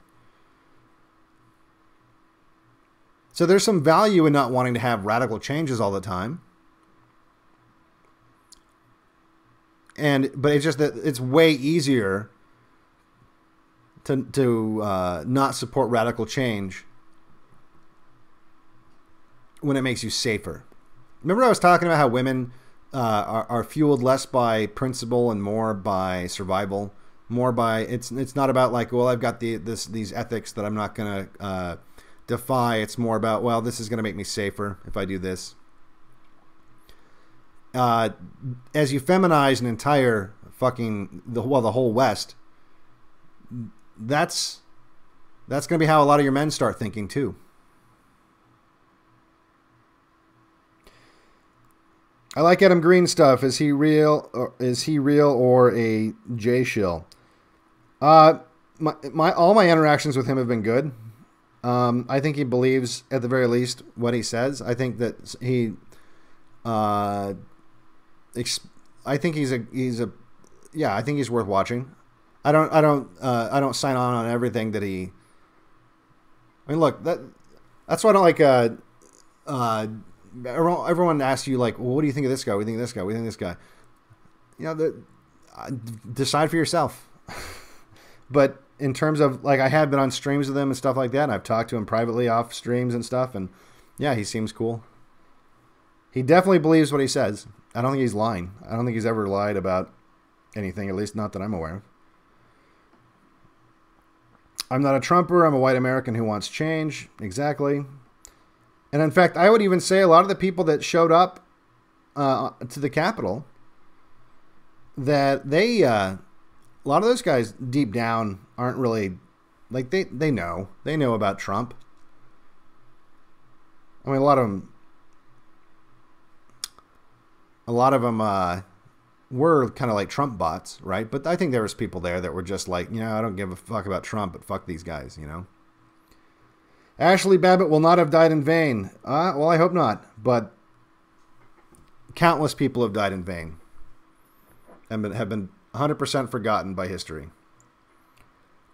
So there's some value in not wanting to have radical changes all the time. But it's just that it's way easier to not support radical change when it makes you safer. Remember I was talking about how women are fueled less by principle and more by survival, more by it's not about like, well, I've got these ethics that I'm not gonna defy. It's more about, well, this is gonna make me safer if I do this. As you feminize an entire the whole West, that's going to be how a lot of your men start thinking too. I like Adam Green stuff. Is he real? Or a J shill? All my interactions with him have been good. I think he believes at the very least what he says. I think that he. I think I think he's worth watching. I don't sign on everything that he. I mean, look, that's why I don't like. Everyone asks you like, well, what do you think of this guy? We think of this guy. We think of this guy. You know, decide for yourself. But in terms of like, I have been on streams with him and stuff like that. And I've talked to him privately off streams and stuff. And yeah, he seems cool. He definitely believes what he says. I don't think he's lying. I don't think he's ever lied about anything, at least not that I'm aware of. I'm not a Trumper. I'm a white American who wants change. Exactly. And in fact, I would even say a lot of the people that showed up to the Capitol that they, a lot of those guys deep down aren't really, like, they know about Trump. I mean, a lot of them were kind of like Trump bots, right? But I think there was people there that were just like, you know, I don't give a fuck about Trump, but fuck these guys, you know? Ashley Babbitt will not have died in vain. Well, I hope not, but countless people have died in vain and have been 100% forgotten by history.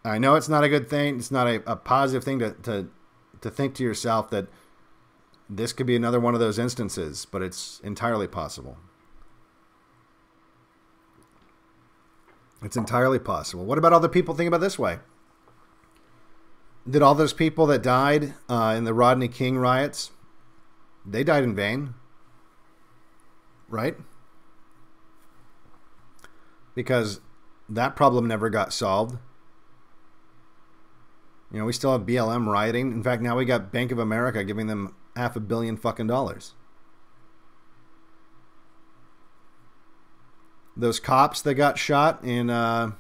I know it's not a good thing. It's not a positive thing to think to yourself that this could be another one of those instances, but it's entirely possible. It's entirely possible. What about other people thinking about this way? Did all those people that died in the Rodney King riots, they died in vain, right? Because that problem never got solved. You know, we still have BLM rioting. In fact, now we got Bank of America giving them $500 million fucking dollars. Those cops that got shot in, what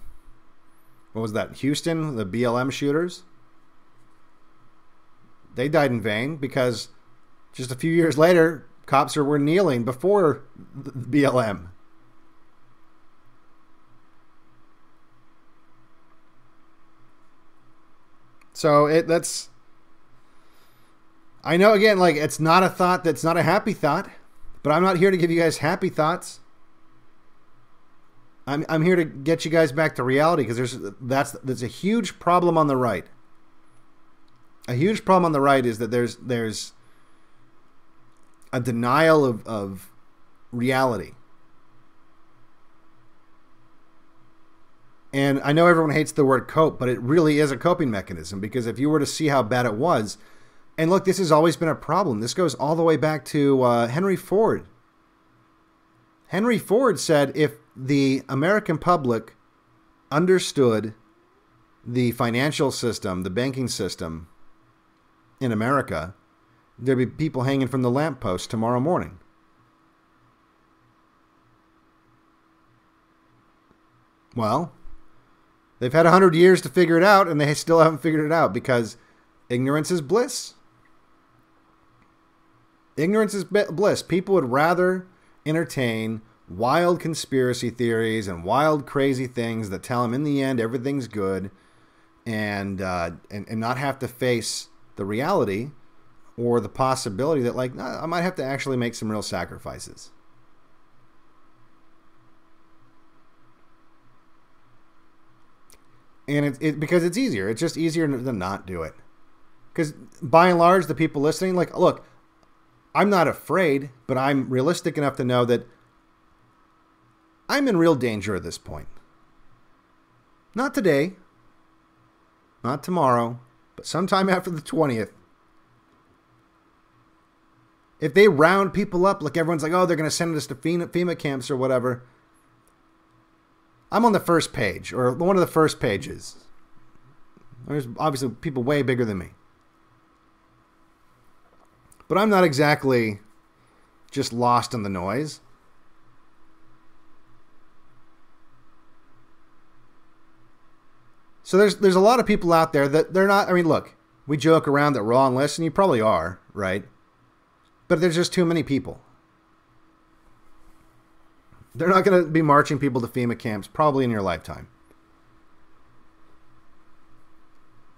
was that, Houston, the BLM shooters? They died in vain because just a few years later, cops were kneeling before the BLM. So that's... I know, again, like, it's not a thought that's not a happy thought, but I'm not here to give you guys happy thoughts. I'm here to get you guys back to reality, because that's a huge problem on the right. A huge problem on the right is that there's a denial of reality. And I know everyone hates the word cope, but it really is a coping mechanism, because if you were to see how bad it was. And look, this has always been a problem. This goes all the way back to Henry Ford. Henry Ford said if the American public understood the financial system, the banking system in America, there'd be people hanging from the lamppost tomorrow morning. Well, they've had 100 years to figure it out, and they still haven't figured it out, because ignorance is bliss. Ignorance is bliss. People would rather entertain wild conspiracy theories and wild crazy things that tell them in the end everything's good, and not have to face the reality or the possibility that, like, I might have to actually make some real sacrifices. And because it's easier. It's just easier than not do it. Because by and large, the people listening, like, look, I'm not afraid, but I'm realistic enough to know that I'm in real danger at this point. Not today, not tomorrow, but sometime after the 20th. If they round people up, like everyone's like, oh, they're going to send us to FEMA camps or whatever. I'm on the first page, or one of the first pages. There's obviously people way bigger than me. But I'm not exactly just lost in the noise. So there's a lot of people out there that they're not, I mean, look, we joke around that we're all enlisted, and you probably are, right? But there's just too many people. They're not going to be marching people to FEMA camps probably in your lifetime.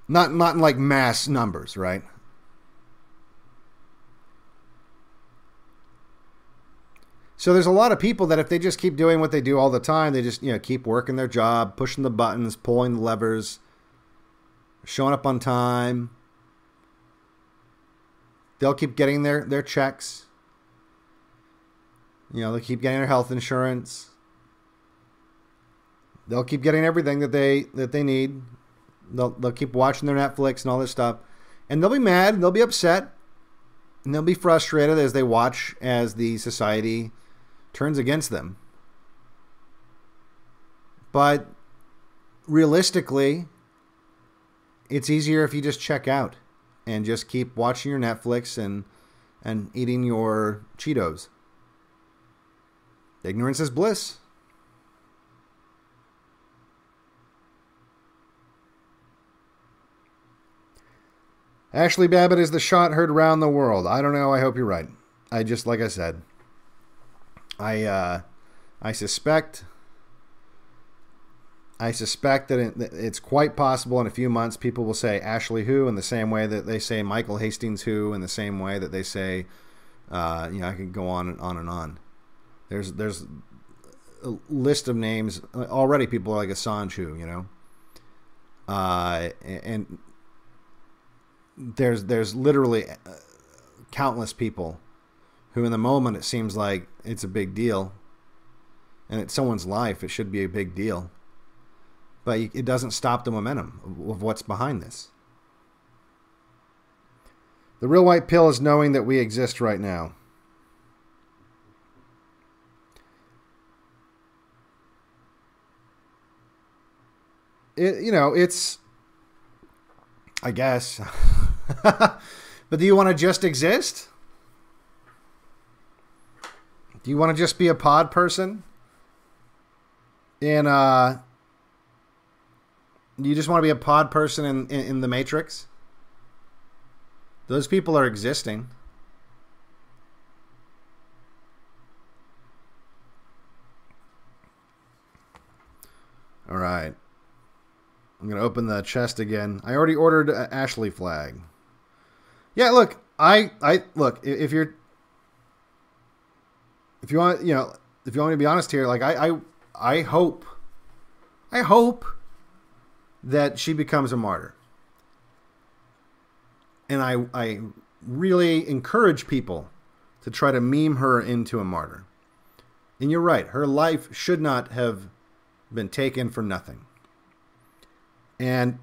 Not in like mass numbers, right? So there's a lot of people that if they just keep doing what they do all the time, they just, you know, keep working their job, pushing the buttons, pulling the levers, showing up on time. They'll keep getting their checks. You know, they'll keep getting their health insurance. They'll keep getting everything that they need. They'll keep watching their Netflix and all this stuff. And they'll be mad, and they'll be upset, and they'll be frustrated as they watch as the society turns against them. But realistically, it's easier if you just check out and just keep watching your Netflix and eating your Cheetos. Ignorance is bliss. Ashley Babbitt is the shot heard round the world. I don't know. I hope you're right. I just, like I said, I suspect that it's quite possible in a few months people will say Ashley who in the same way that they say Michael Hastings who, in the same way that they say, you know, I could go on and on and on. There's a list of names already. People are like Assange who, you know, and there's literally countless people who in the moment it seems like it's a big deal, and it's someone's life, it should be a big deal, but it doesn't stop the momentum of what's behind this. The real white pill is knowing that we exist right now. It, you know, it's, I guess, but do you want to just exist? Do you want to just be a pod person? And you just want to be a pod person in the Matrix? Those people are existing. All right. I'm going to open the chest again. I already ordered an Ashley flag. Yeah, look, I look, if you're, if you want, you know, if you want me to be honest here, like I hope that she becomes a martyr. And I really encourage people to try to meme her into a martyr. And you're right, her life should not have been taken for nothing. And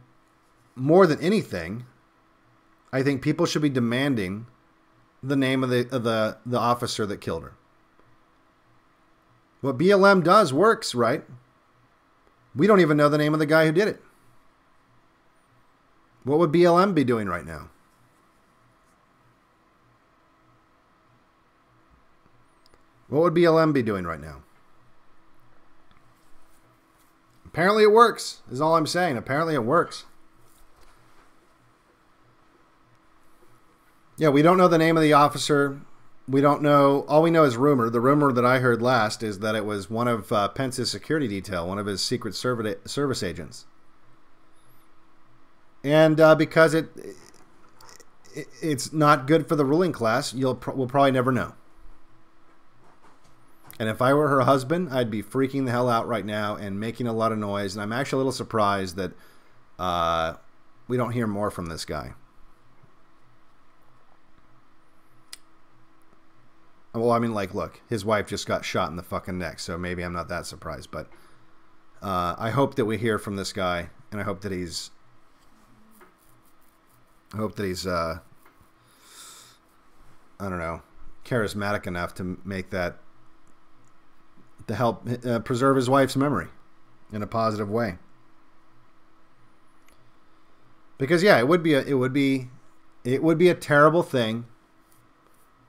more than anything, I think people should be demanding the name of the officer that killed her. What BLM does works, right? We don't even know the name of the guy who did it. What would BLM be doing right now? What would BLM be doing right now? Apparently it works, is all I'm saying. Apparently it works. Yeah, we don't know the name of the officer. We don't know. All we know is rumor. The rumor that I heard last is that it was one of Pence's security detail, one of his Secret Service agents. And because it's not good for the ruling class, we'll probably never know. And if I were her husband, I'd be freaking the hell out right now and making a lot of noise. And I'm actually a little surprised that we don't hear more from this guy. Well, I mean, like, look, his wife just got shot in the fucking neck, so maybe I'm not that surprised. But I hope that we hear from this guy, and I hope that he's I don't know, charismatic enough to make that, to help preserve his wife's memory in a positive way. Because yeah, it would be a terrible thing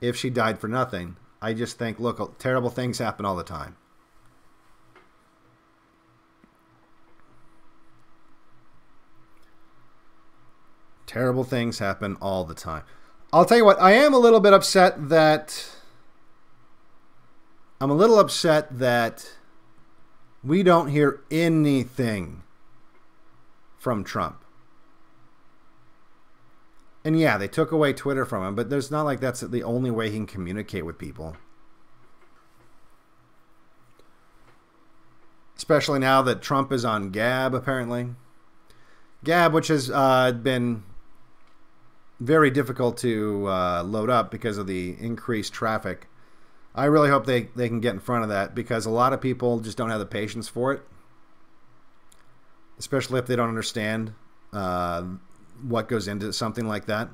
if she died for nothing. I just think, look, terrible things happen all the time. Terrible things happen all the time. I'll tell you what, I am a little bit upset that we don't hear anything from Trump. And yeah, they took away Twitter from him, but there's not like that's the only way he can communicate with people. Especially now that Trump is on Gab, apparently. Gab, which has been very difficult to load up because of the increased traffic. I really hope they can get in front of that, because a lot of people just don't have the patience for it, especially if they don't understand what goes into something like that.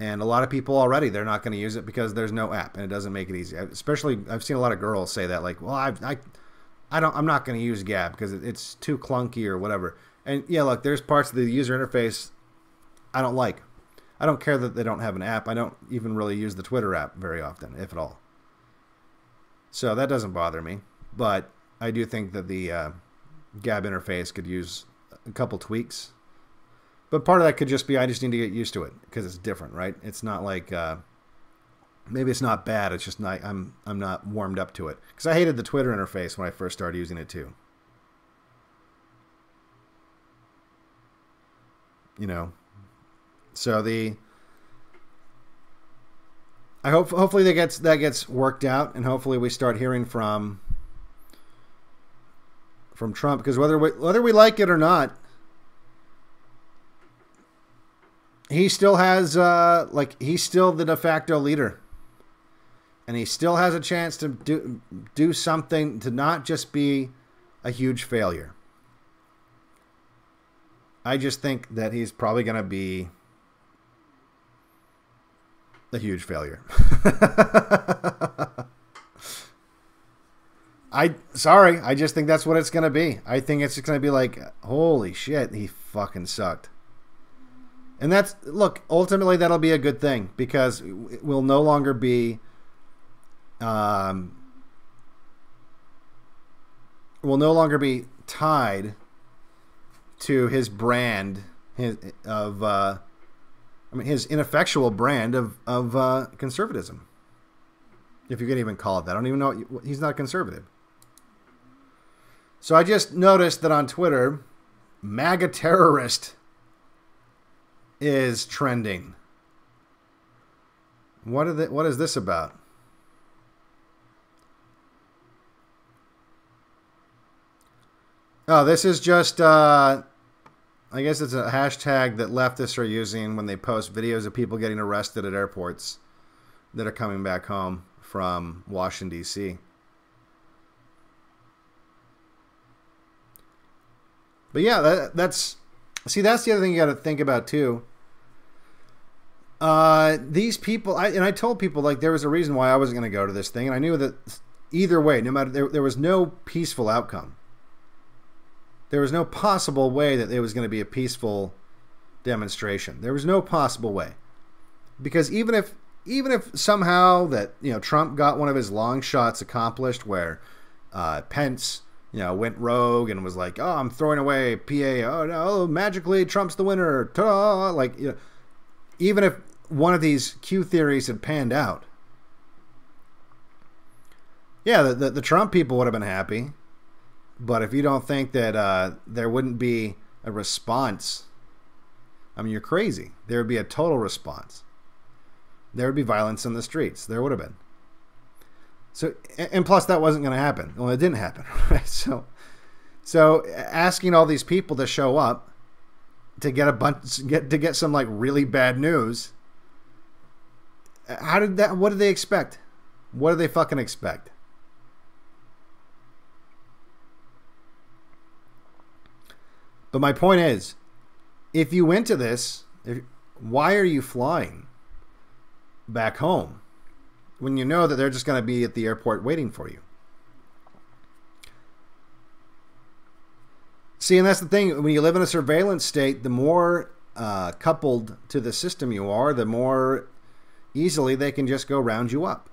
And a lot of people already, they're not going to use it because there's no app and it doesn't make it easy. Especially, I've seen a lot of girls say that, like, well, I'm not going to use Gab because it's too clunky or whatever. And yeah, look, there's parts of the user interface I don't like. I don't care that they don't have an app. I don't even really use the Twitter app very often, if at all. So that doesn't bother me. But I do think that the Gab interface could use a couple tweaks. But part of that could just be I just need to get used to it because it's different, right? It's not like maybe it's not bad. It's just not, I'm not warmed up to it because I hated the Twitter interface when I first started using it too. You know, so the hopefully that gets worked out, and hopefully we start hearing from Trump, because whether we like it or not, he still has he's still the de facto leader, and he still has a chance to do something to not just be a huge failure. I just think that he's probably going to be a huge failure. I just think that's what it's going to be. I think it's just going to be like, holy shit, he fucking sucked. And that's, look, ultimately that'll be a good thing because it will no longer be, tied to his brand his ineffectual brand of conservatism. If you could even call it that. I don't even know. He's not conservative. So I just noticed that on Twitter, MAGA terrorist is trending. What is this about? Oh, this is just, I guess it's a hashtag that leftists are using when they post videos of people getting arrested at airports that are coming back home from Washington, D.C. But yeah, that's the other thing you got to think about too. These people, I told people, like, there was a reason why I wasn't going to go to this thing, and I knew that either way, no matter, there was no peaceful outcome. There was no possible way that it was going to be a peaceful demonstration. There was no possible way, because even if somehow that, you know, Trump got one of his long shots accomplished, where Pence, you know, went rogue and was like, "Oh, I'm throwing away PA. Oh no, magically Trump's the winner." Ta-da! Like, you know, even if one of these Q theories had panned out, yeah, the Trump people would have been happy. But if you don't think that there wouldn't be a response, I mean, you're crazy. There would be a total response. There would be violence in the streets. There would have been. So, and plus, that wasn't going to happen. Well, it didn't happen, right? So asking all these people to show up to get a bunch, to get some like really bad news. How did that? What did they expect? What do they fucking expect? But my point is, if you went to this, why are you flying back home when you know that they're just going to be at the airport waiting for you? See, and that's the thing. When you live in a surveillance state, the more coupled to the system you are, the more easily they can just go round you up.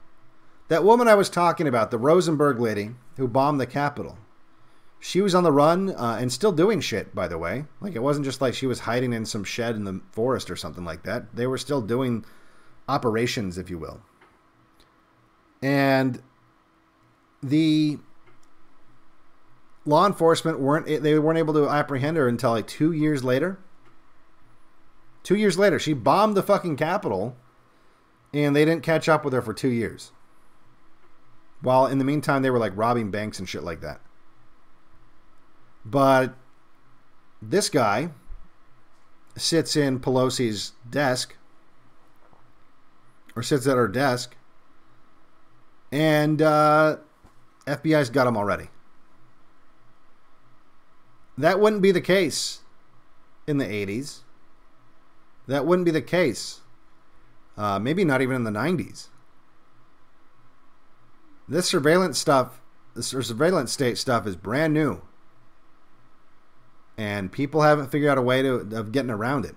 That woman I was talking about, the Rosenberg lady who bombed the Capitol, she was on the run and still doing shit, by the way. Like, it wasn't just like she was hiding in some shed in the forest or something like that. They were still doing operations, if you will. And the law enforcement weren't able to apprehend her until like 2 years later. 2 years later, she bombed the fucking Capitol, and they didn't catch up with her for 2 years. While in the meantime, they were like robbing banks and shit like that. But this guy sits in Pelosi's desk, or sits at her desk, and FBI's got him already. That wouldn't be the case in the 80s. That wouldn't be the case. Maybe not even in the 90s. This surveillance stuff, this surveillance state stuff is brand new. And people haven't figured out a way of getting around it,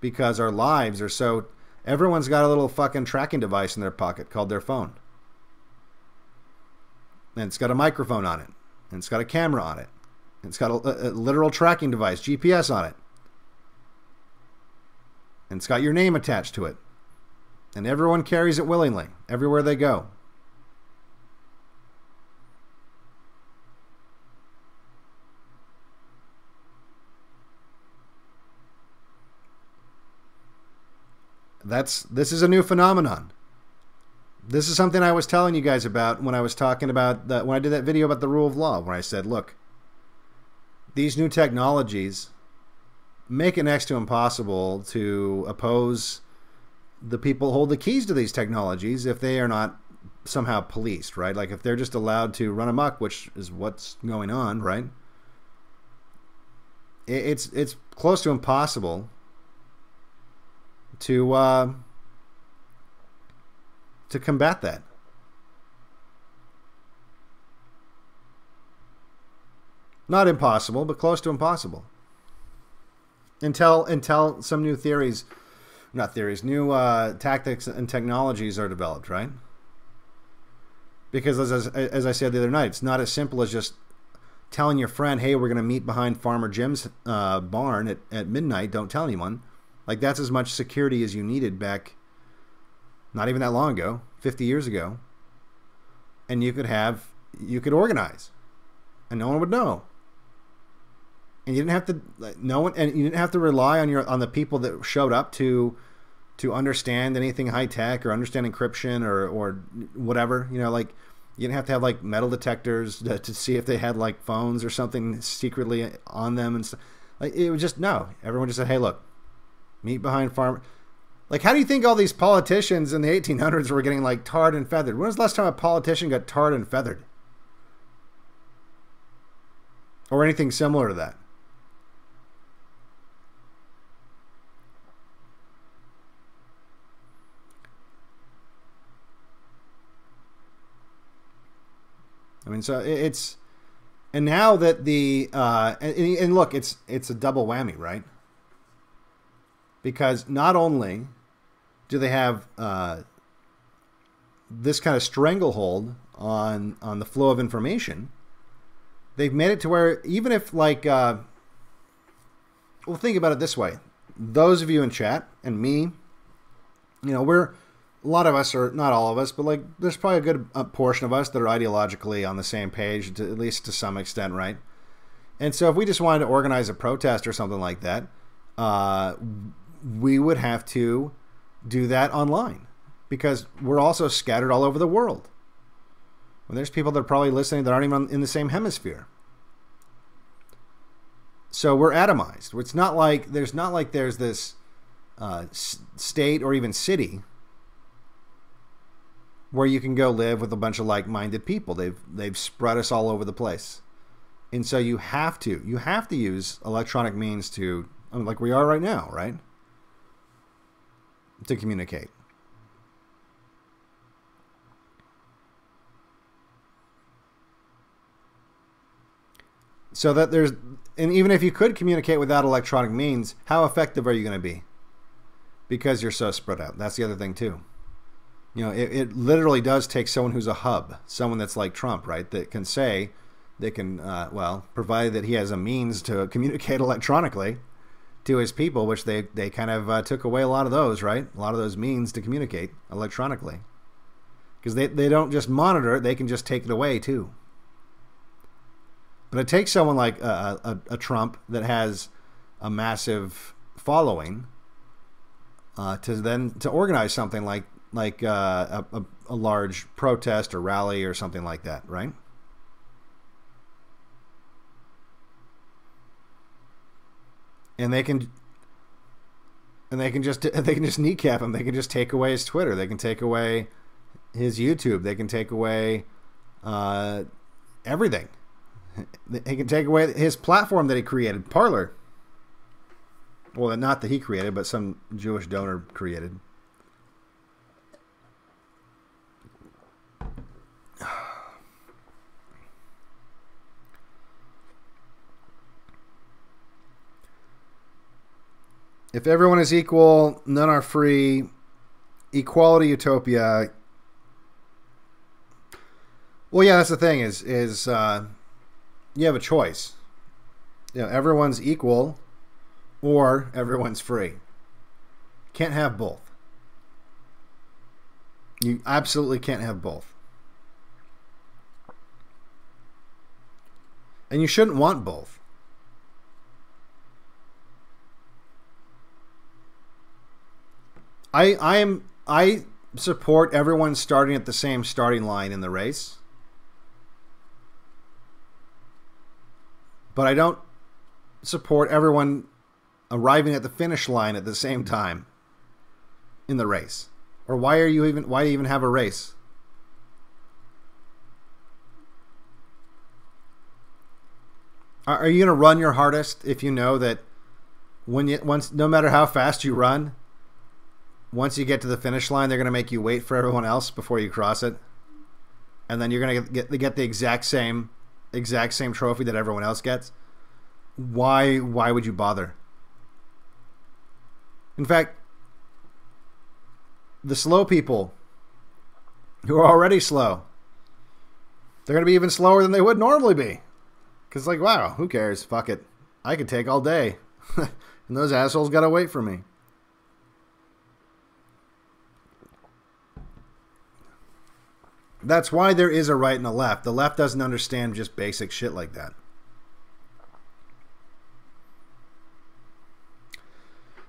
because our lives are so... Everyone's got a little fucking tracking device in their pocket called their phone. And it's got a microphone on it. And it's got a camera on it. And it's got a literal tracking device, GPS on it. and it's got your name attached to it. And everyone carries it willingly everywhere they go. This is a new phenomenon. This is something I was telling you guys about when I was talking about that, when I did that video about the rule of law, where I said, look, these new technologies make it next to impossible to oppose the people who hold the keys to these technologies if they are not somehow policed, right? Like if they're just allowed to run amok, which is what's going on, right? It's close to impossible to combat that. Not impossible, but close to impossible. Until some new theories, not theories, new tactics and technologies are developed, right? Because as I said the other night, it's not as simple as just telling your friend, hey, we're going to meet behind Farmer Jim's barn at midnight, don't tell anyone. Like, that's as much security as you needed back not even that long ago, 50 years ago. And you could organize and no one would know. And you didn't have to rely on the people that showed up to understand anything high tech or understand encryption or whatever, you know, like you didn't have to have like metal detectors to see if they had like phones or something secretly on them and stuff. Like it was just no, everyone just said, "Hey, look, meet behind farm." Like, how do you think all these politicians in the 1800s were getting like tarred and feathered? When was the last time a politician got tarred and feathered? Or anything similar to that? I mean, so it's, and now that the and look, it's a double whammy, right? Because not only do they have this kind of stranglehold on the flow of information, they've made it to where even if like, well, think about it this way: those of you in chat and me, you know, we're. A lot of us, or not all of us, but like there's probably a good portion of us that are ideologically on the same page, at least to some extent, right? And so if we just wanted to organize a protest or something like that, we would have to do that online because we're also scattered all over the world. Well, there's people that are probably listening that aren't even in the same hemisphere. So we're atomized. It's not like there's this state or even city where you can go live with a bunch of like-minded people. They've spread us all over the place. And so you have to use electronic means to, like we are right now, right? To communicate. So that there's, and even if you could communicate without electronic means, how effective are you going to be? Because you're so spread out. That's the other thing too. You know, it literally does take someone who's a hub, someone that's like Trump, right? That can say, they can, well, provided that he has a means to communicate electronically to his people, which they kind of took away a lot of those, right? A lot of those means to communicate electronically. Because they don't just monitor it, they can just take it away too. But it takes someone like a Trump that has a massive following to organize something like a large protest or rally or something like that, right? And they can just kneecap him. They can just take away his Twitter. They can take away his YouTube. They can take away everything. They can take away his platform that he created, Parler. Well, not that he created, but some Jewish donor created. If everyone is equal, none are free, equality utopia. Well, yeah, that's the thing is you have a choice. You know, everyone's equal or everyone's free. Can't have both. You absolutely can't have both. And you shouldn't want both. I support everyone starting at the same starting line in the race. But I don't support everyone arriving at the finish line at the same time in the race. Or why do you even have a race? Are you going to run your hardest if you know that no matter how fast you run, once you get to the finish line, they're going to make you wait for everyone else before you cross it, and then you're going to get the exact same trophy that everyone else gets? Why would you bother? In fact, the slow people who are already slow, they're going to be even slower than they would normally be. Because, like, wow, who cares? Fuck it. I could take all day. And those assholes got to wait for me. That's why there is a right and a left. The left doesn't understand just basic shit like that.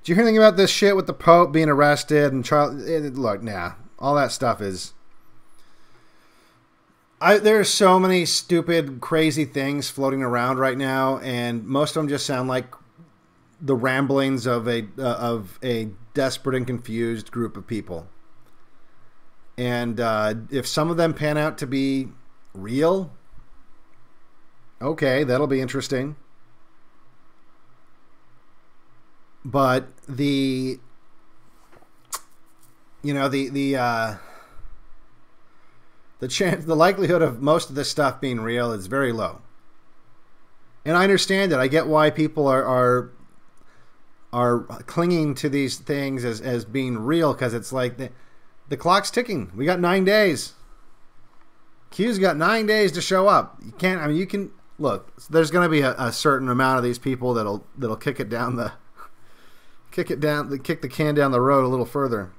Do you hear anything about this shit with the Pope being arrested and child? Look, nah. All that stuff is... there are so many stupid, crazy things floating around right now, and most of them just sound like the ramblings of a desperate and confused group of people. And if some of them pan out to be real, okay, that'll be interesting. But the likelihood of most of this stuff being real is very low. And I understand it. I get why people are clinging to these things as being real, because it's like the clock's ticking. We got 9 days. Q's got 9 days to show up. You can't. I mean, you can look. There's going to be a certain amount of these people that'll kick the can down the road a little further.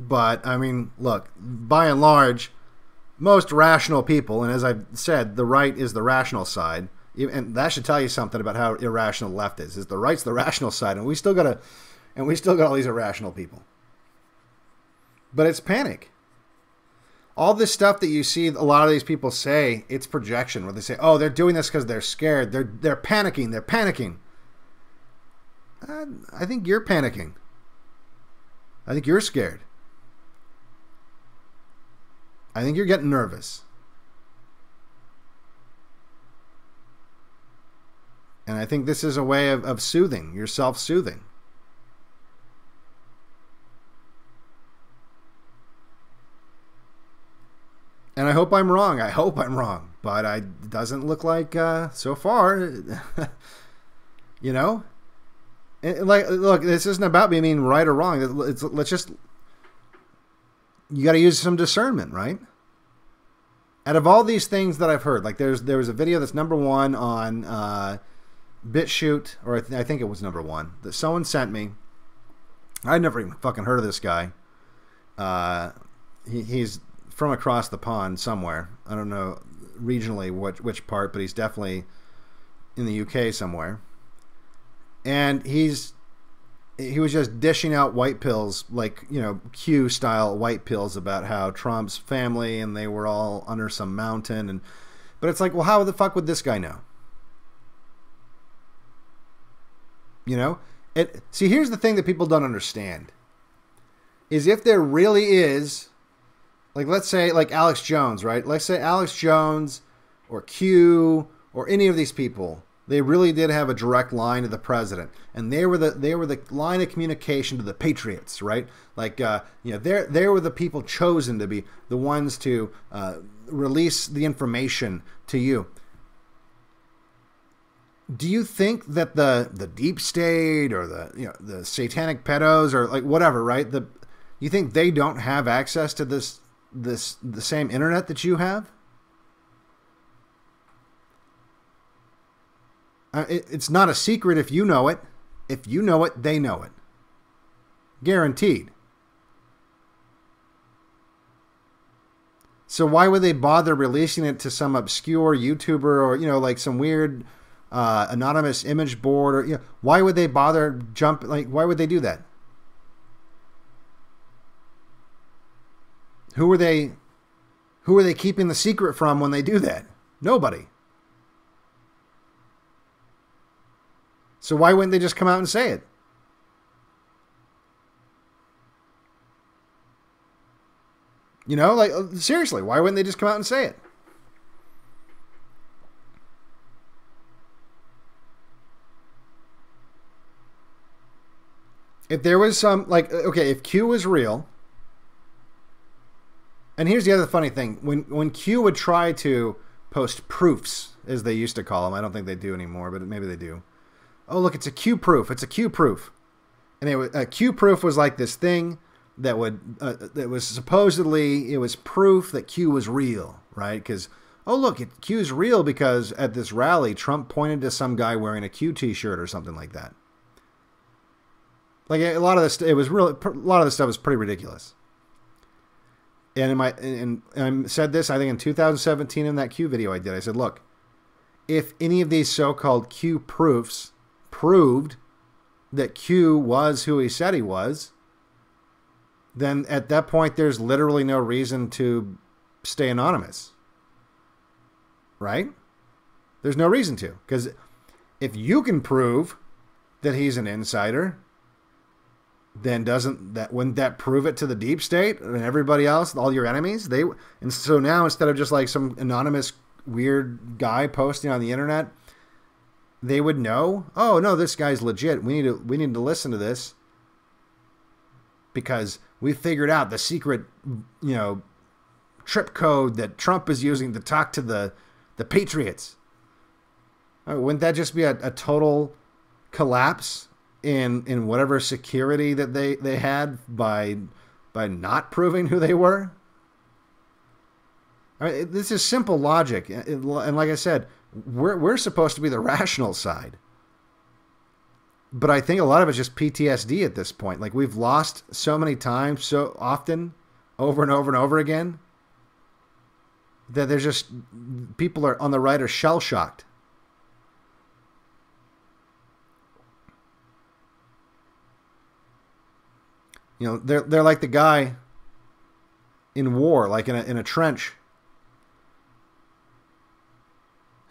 But, I mean, look, by and large, most rational people, and as I've said, the right is the rational side, and that should tell you something about how irrational the left is the right's the rational side, and we still got all these irrational people. But it's panic. All this stuff that you see a lot of these people say, it's projection, where they say, oh, they're doing this because they're scared, they're panicking, they're panicking. I think you're panicking. I think you're scared. I think you're getting nervous. And I think this is a way of soothing, you're self-soothing. And I hope I'm wrong. I hope I'm wrong. But it doesn't look like, so far, you know? And like, look, this isn't about me being right or wrong. Let's just... You got to use some discernment, right? Out of all these things that I've heard, like there was a video that's #1 on BitChute, or I think it was #1, that someone sent me. I'd never even fucking heard of this guy. He's from across the pond somewhere. I don't know regionally which part, but he's definitely in the UK somewhere. And he was just dishing out white pills, like, you know, Q style white pills about how Trump's family and they were all under some mountain. And but it's like, well, how the fuck would this guy know? You know, see, here's the thing that people don't understand is if there really is, like, let's say like Alex Jones, right? Let's say Alex Jones or Q or any of these people, they really did have a direct line to the president, and they were the line of communication to the patriots, right? Like, you know, they were the people chosen to be the ones to release the information to you. Do you think that the deep state or the satanic pedos or like whatever, right? You think they don't have access to the same internet that you have? It's not a secret if you know it. If you know it, they know it. Guaranteed. So why would they bother releasing it to some obscure YouTuber or, you know, like some weird anonymous image board? Or, you know, why would they bother jump? Like, why would they do that? Who are they keeping the secret from when they do that? Nobody. So why wouldn't they just come out and say it? You know, like, seriously, why wouldn't they just come out and say it? If there was some, like, okay, if Q was real, and here's the other funny thing, when Q would try to post proofs, as they used to call them, I don't think they do anymore, but maybe they do. Oh, look, it's a Q proof. It's a Q proof. And it was, a Q proof was like this thing that would that was supposedly, it was proof that Q was real, right? Because, oh, look, Q's real because at this rally, Trump pointed to some guy wearing a Q t-shirt or something like that. Like, a lot of this, it was really, a lot of this stuff was pretty ridiculous. And I said this, I think in 2017 in that Q video I did, I said, look, if any of these so-called Q proofs proved that Q was who he said he was, then at that point, there's literally no reason to stay anonymous, right? There's no reason to, because if you can prove that he's an insider, then wouldn't that prove it to the deep state and everybody else, all your enemies? And so now, instead of just like some anonymous weird guy posting on the internet, they would know, oh no, this guy's legit. We need to listen to this because we figured out the secret, you know, trip code that Trump is using to talk to the patriots. Wouldn't that just be a total collapse in whatever security that they had by not proving who they were? I mean, this is simple logic. And like I said, we're supposed to be the rational side. But I think a lot of it's just PTSD at this point. Like, we've lost so many times, so often, over and over and over again, that there's just, people are on the right are shell-shocked. You know, they're like the guy in war, like in a trench,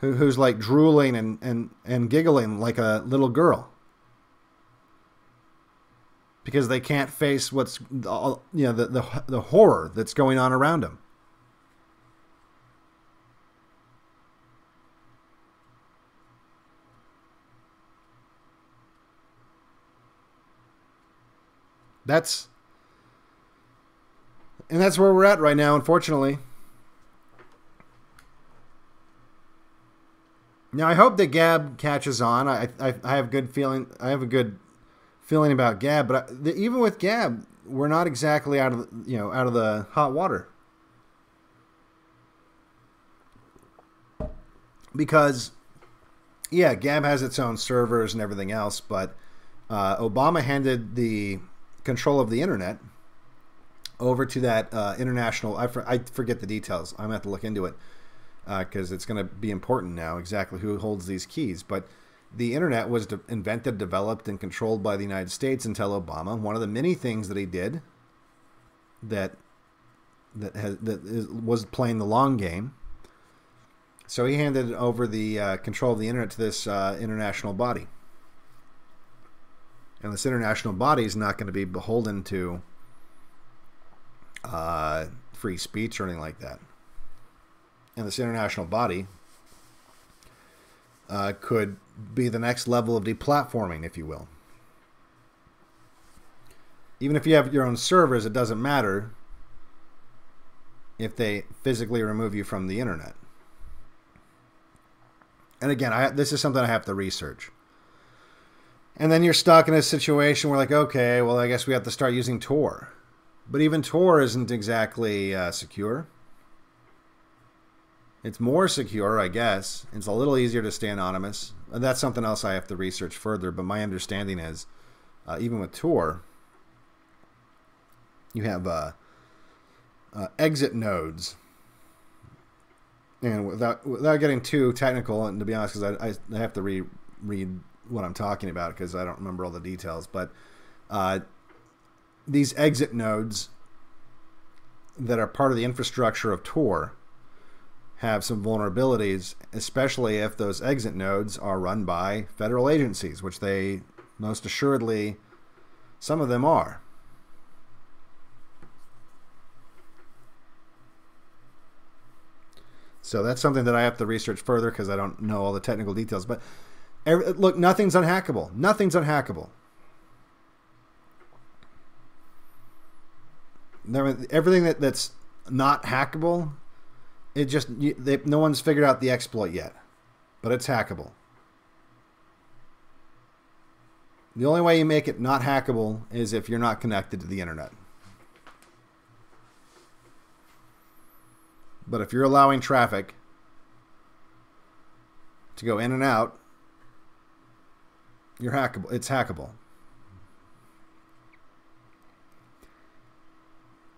who's like drooling and giggling like a little girl, because they can't face what's, you know, the horror that's going on around them. That's where we're at right now, unfortunately. Now I hope that Gab catches on. I have good feeling. I have a good feeling about Gab, but even with Gab, we're not exactly out of the hot water, because yeah, Gab has its own servers and everything else, but Obama handed the control of the internet over to that international. I forget the details. I'm gonna have to look into it because it's going to be important now exactly who holds these keys, but. The internet was invented, developed, and controlled by the United States until Obama. One of the many things that he did that was playing the long game. So he handed over the control of the internet to this international body. And this international body is not going to be beholden to free speech or anything like that. And this international body could be the next level of deplatforming, if you will. Even if you have your own servers, it doesn't matter if they physically remove you from the internet. And again, this is something I have to research. And then you're stuck in a situation where, like, okay, well, I guess we have to start using Tor. But even Tor isn't exactly secure. It's more secure, I guess. It's a little easier to stay anonymous. And that's something else I have to research further. But my understanding is, even with Tor, You have exit nodes. And without getting too technical, and to be honest, because I have to reread what I'm talking about because I don't remember all the details, but these exit nodes that are part of the infrastructure of Tor have some vulnerabilities, especially if those exit nodes are run by federal agencies, which they most assuredly, some of them are. So that's something that I have to research further because I don't know all the technical details. But look, nothing's unhackable. Nothing's unhackable. Everything that's not hackable, it just no one's figured out the exploit yet, but it's hackable. The only way you make it not hackable is if you're not connected to the internet. But if you're allowing traffic to go in and out, you're hackable. It's hackable.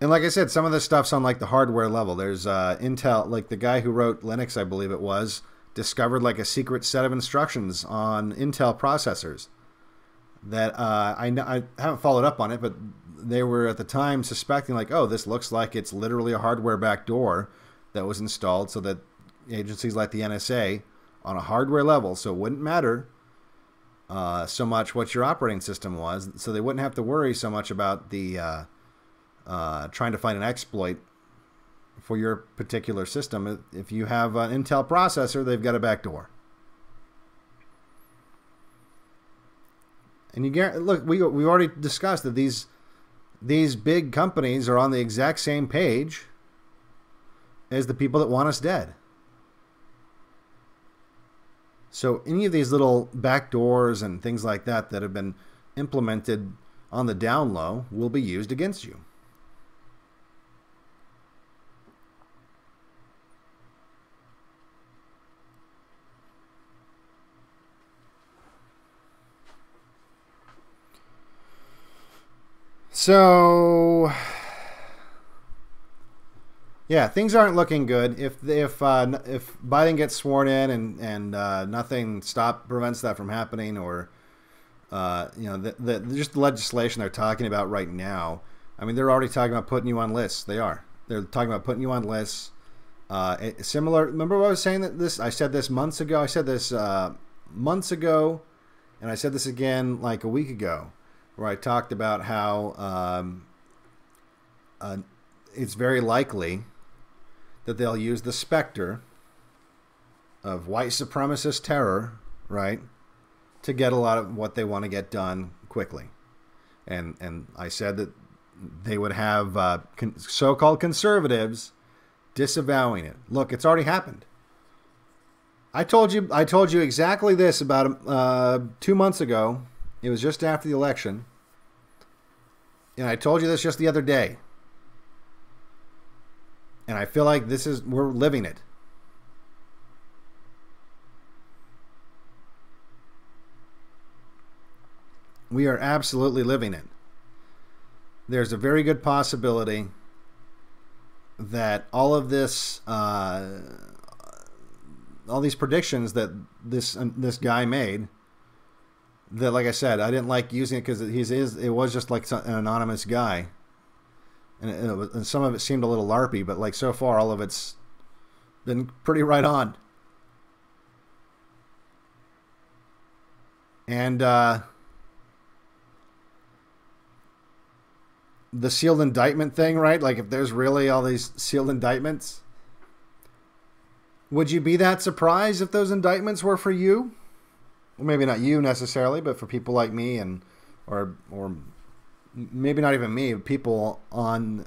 And like I said, some of this stuff's on like the hardware level. There's Intel, like the guy who wrote Linux, I believe it was, discovered like a secret set of instructions on Intel processors that I haven't followed up on it, but they were at the time suspecting like, oh, this looks like it's literally a hardware backdoor that was installed so that agencies like the NSA on a hardware level, so it wouldn't matter so much what your operating system was, so they wouldn't have to worry so much about the trying to find an exploit for your particular system. If you have an Intel processor, they've got a backdoor. And you look, we've already discussed that these big companies are on the exact same page as the people that want us dead. So any of these little backdoors and things like that that have been implemented on the down low will be used against you. So, yeah, things aren't looking good. If Biden gets sworn in and nothing prevents that from happening, or you know, just the legislation they're talking about right now. I mean, they're already talking about putting you on lists. They are. They're talking about putting you on lists. Similar. Remember what I was saying that this? I said this months ago. I said this months ago, and I said this again like a week ago, where I talked about how it's very likely that they'll use the specter of white supremacist terror, right, to get a lot of what they want to get done quickly. And I said that they would have so-called conservatives disavowing it. Look, it's already happened. I told you exactly this about 2 months ago. It was just after the election. And I told you this just the other day. And I feel like this is, we're living it. We are absolutely living it. There's a very good possibility that all of this, all these predictions that this guy made, that, like I said, I didn't like using it because it was just like an anonymous guy, and some of it seemed a little LARPy, but like so far all of it's been pretty right on. And the sealed indictment thing, right? Like if there's really all these sealed indictments, would you be that surprised if those indictments were for you? Well, maybe not you necessarily, but for people like me, and or maybe not even me, people on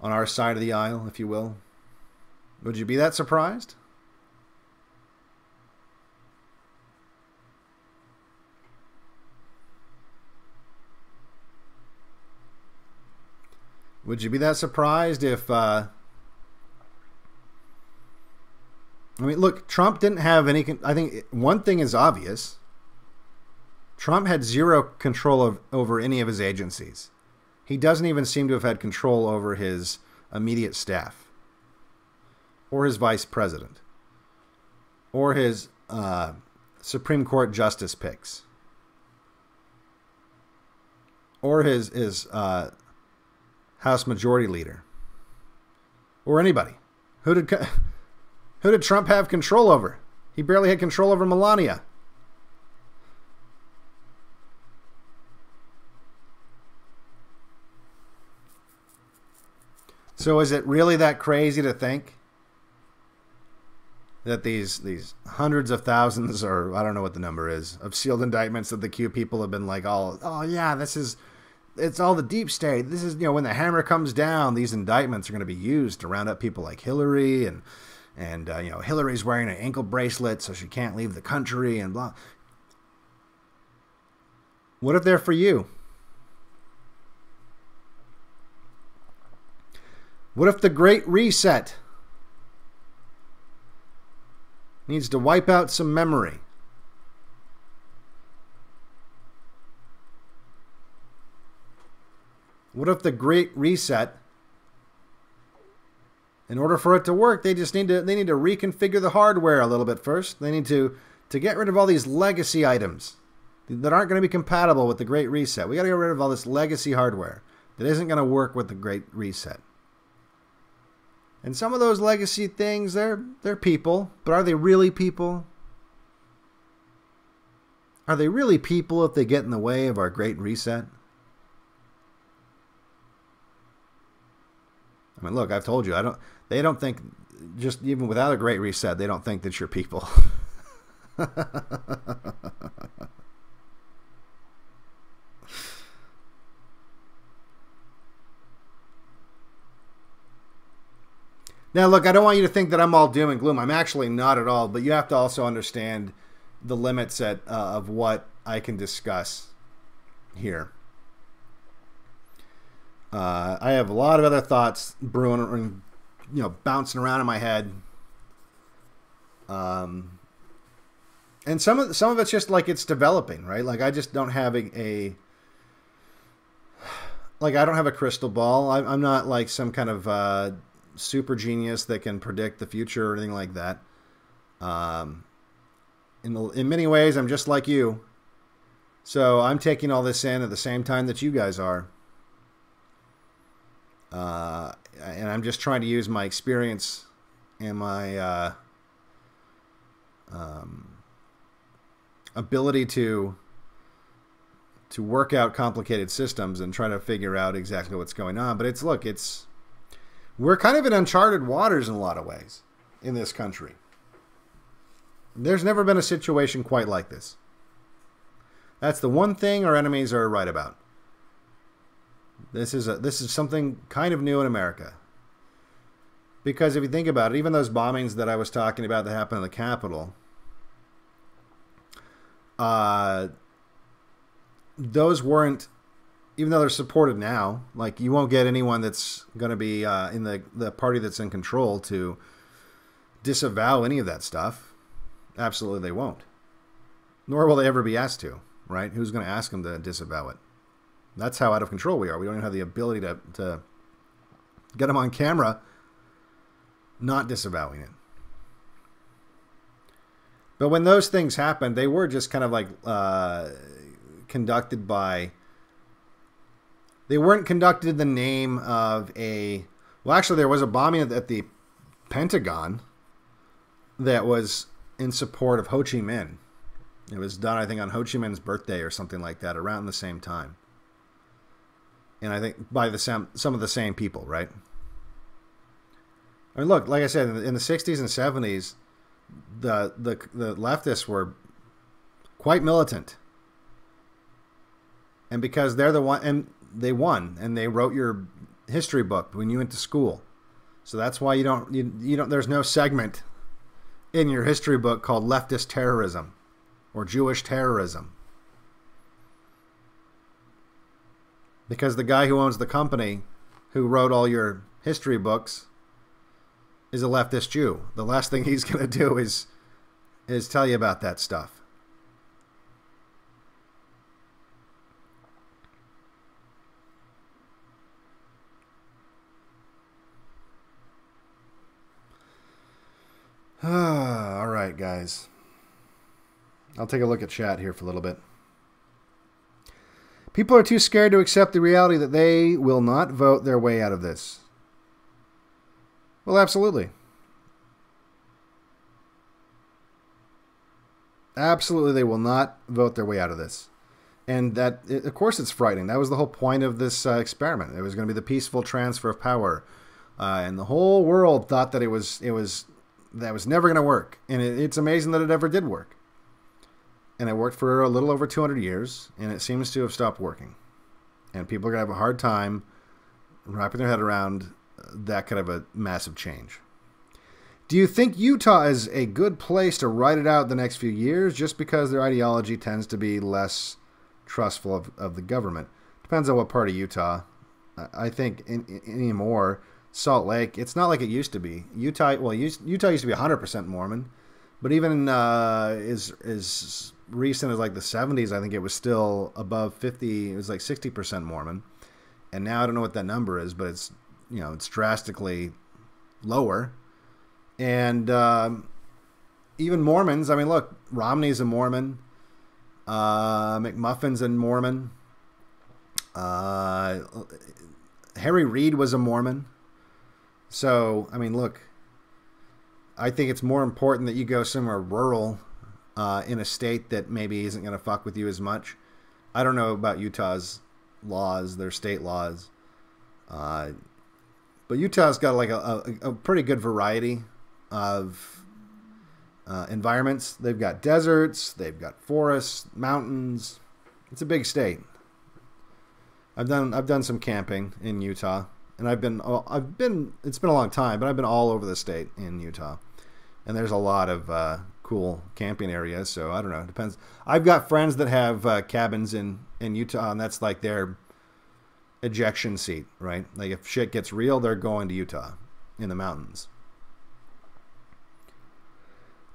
our side of the aisle, if you will. Would you be that surprised? Would you be that surprised if I mean, look, Trump didn't have any... I think one thing is obvious. Trump had zero control over any of his agencies. He doesn't even seem to have had control over his immediate staff or his vice president or his Supreme Court justice picks or his House Majority Leader or anybody. Who did Trump have control over? He barely had control over Melania. So is it really that crazy to think that these hundreds of thousands, or I don't know what the number is, of sealed indictments that the Q people have been like, oh yeah, it's all the deep state. This is, you know, when the hammer comes down, these indictments are going to be used to round up people like Hillary and you know, Hillary's wearing an ankle bracelet so she can't leave the country and blah. What if they're for you? What if the Great Reset needs to wipe out some memory? What if the Great Reset, in order for it to work, they need to reconfigure the hardware a little bit first. They need to get rid of all these legacy items that aren't going to be compatible with the Great Reset. We got to get rid of all this legacy hardware that isn't going to work with the Great Reset. And some of those legacy things, they're people, but are they really people? Are they really people if they get in the way of our Great Reset? I mean, look, I've told you, they don't think, just even without a Great Reset, they don't think that you're people. Now, look, I don't want you to think that I'm all doom and gloom. I'm actually not at all, but you have to also understand the limits of what I can discuss here. I have a lot of other thoughts brewing, and, you know, bouncing around in my head. And some of it's just like it's developing, right? Like I just don't have a crystal ball. I'm not like some kind of super genius that can predict the future or anything like that. In many ways, I'm just like you. So I'm taking all this in at the same time that you guys are. And I'm just trying to use my experience and my ability to work out complicated systems and try to figure out exactly what's going on. But we're kind of in uncharted waters in a lot of ways in this country. There's never been a situation quite like this. That's the one thing our enemies are right about. This is something kind of new in America. Because if you think about it, even those bombings that I was talking about that happened in the Capitol, those weren't, even though they're supported now, like you won't get anyone that's going to be in the party that's in control to disavow any of that stuff. Absolutely they won't. Nor will they ever be asked to, right? Who's going to ask them to disavow it? That's how out of control we are. We don't even have the ability to get them on camera not disavowing it. But when those things happened, they were just kind of like conducted by... They weren't conducted in the name of a... Well, actually, there was a bombing at the Pentagon that was in support of Ho Chi Minh. It was done, I think, on Ho Chi Minh's birthday or something like that, around the same time. And I think by some of the same people, right? I mean, look, like I said, in the 60s and 70s, the leftists were quite militant. And because they're the one... and they won, and they wrote your history book when you went to school. So that's why you don't. There's no segment in your history book called leftist terrorism or Jewish terrorism, because the guy who owns the company who wrote all your history books is a leftist Jew. The last thing he's going to do is tell you about that stuff. it, guys. I'll take a look at chat here for a little bit. People are too scared to accept the reality that they will not vote their way out of this. Well, absolutely. Absolutely, they will not vote their way out of this. And that, of course, it's frightening. That was the whole point of this experiment. It was going to be the peaceful transfer of power, and the whole world thought that it was never going to work. And it's amazing that it ever did work. And it worked for a little over 200 years, and it seems to have stopped working. And people are going to have a hard time wrapping their head around that kind of a massive change. Do you think Utah is a good place to ride it out the next few years just because their ideology tends to be less trustful of the government? Depends on what part of Utah. I think anymore, Salt Lake, it's not like it used to be. Utah used to be 100% Mormon, but even as recent as like the 70s, I think it was still above 50, it was like 60% Mormon. And now I don't know what that number is, but it's, you know, it's drastically lower. And even Mormons, I mean, look, Romney's a Mormon, McMuffin's a Mormon, Harry Reid was a Mormon. So, I mean, look, I think it's more important that you go somewhere rural in a state that maybe isn't going to fuck with you as much. I don't know about Utah's laws, their state laws, but Utah's got like a pretty good variety of environments. They've got deserts, they've got forests, mountains. It's a big state. I've done some camping in Utah, and it's been a long time, but I've been all over the state in Utah, and there's a lot of cool camping areas. So I don't know, it depends. I've got friends that have cabins in Utah, and that's like their ejection seat, right? Like if shit gets real, they're going to Utah in the mountains.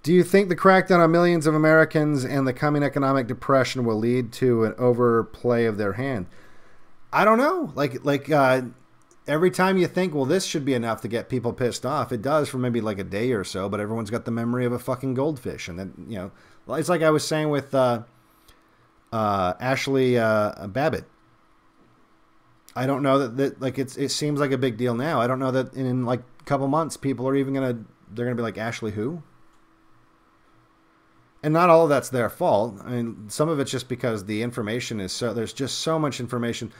Do you think the crackdown on millions of Americans and the coming economic depression will lead to an overplay of their hand? I don't know. Like every time you think, well, this should be enough to get people pissed off, it does for maybe like a day or so, but everyone's got the memory of a fucking goldfish. And then, you know, it's like I was saying with Ashley Babbitt. I don't know that like it seems like a big deal now. I don't know that in like a couple months people are even they're gonna be like, Ashley who? And not all of that's their fault. I mean, some of it's just because the information is so, there's just so much information.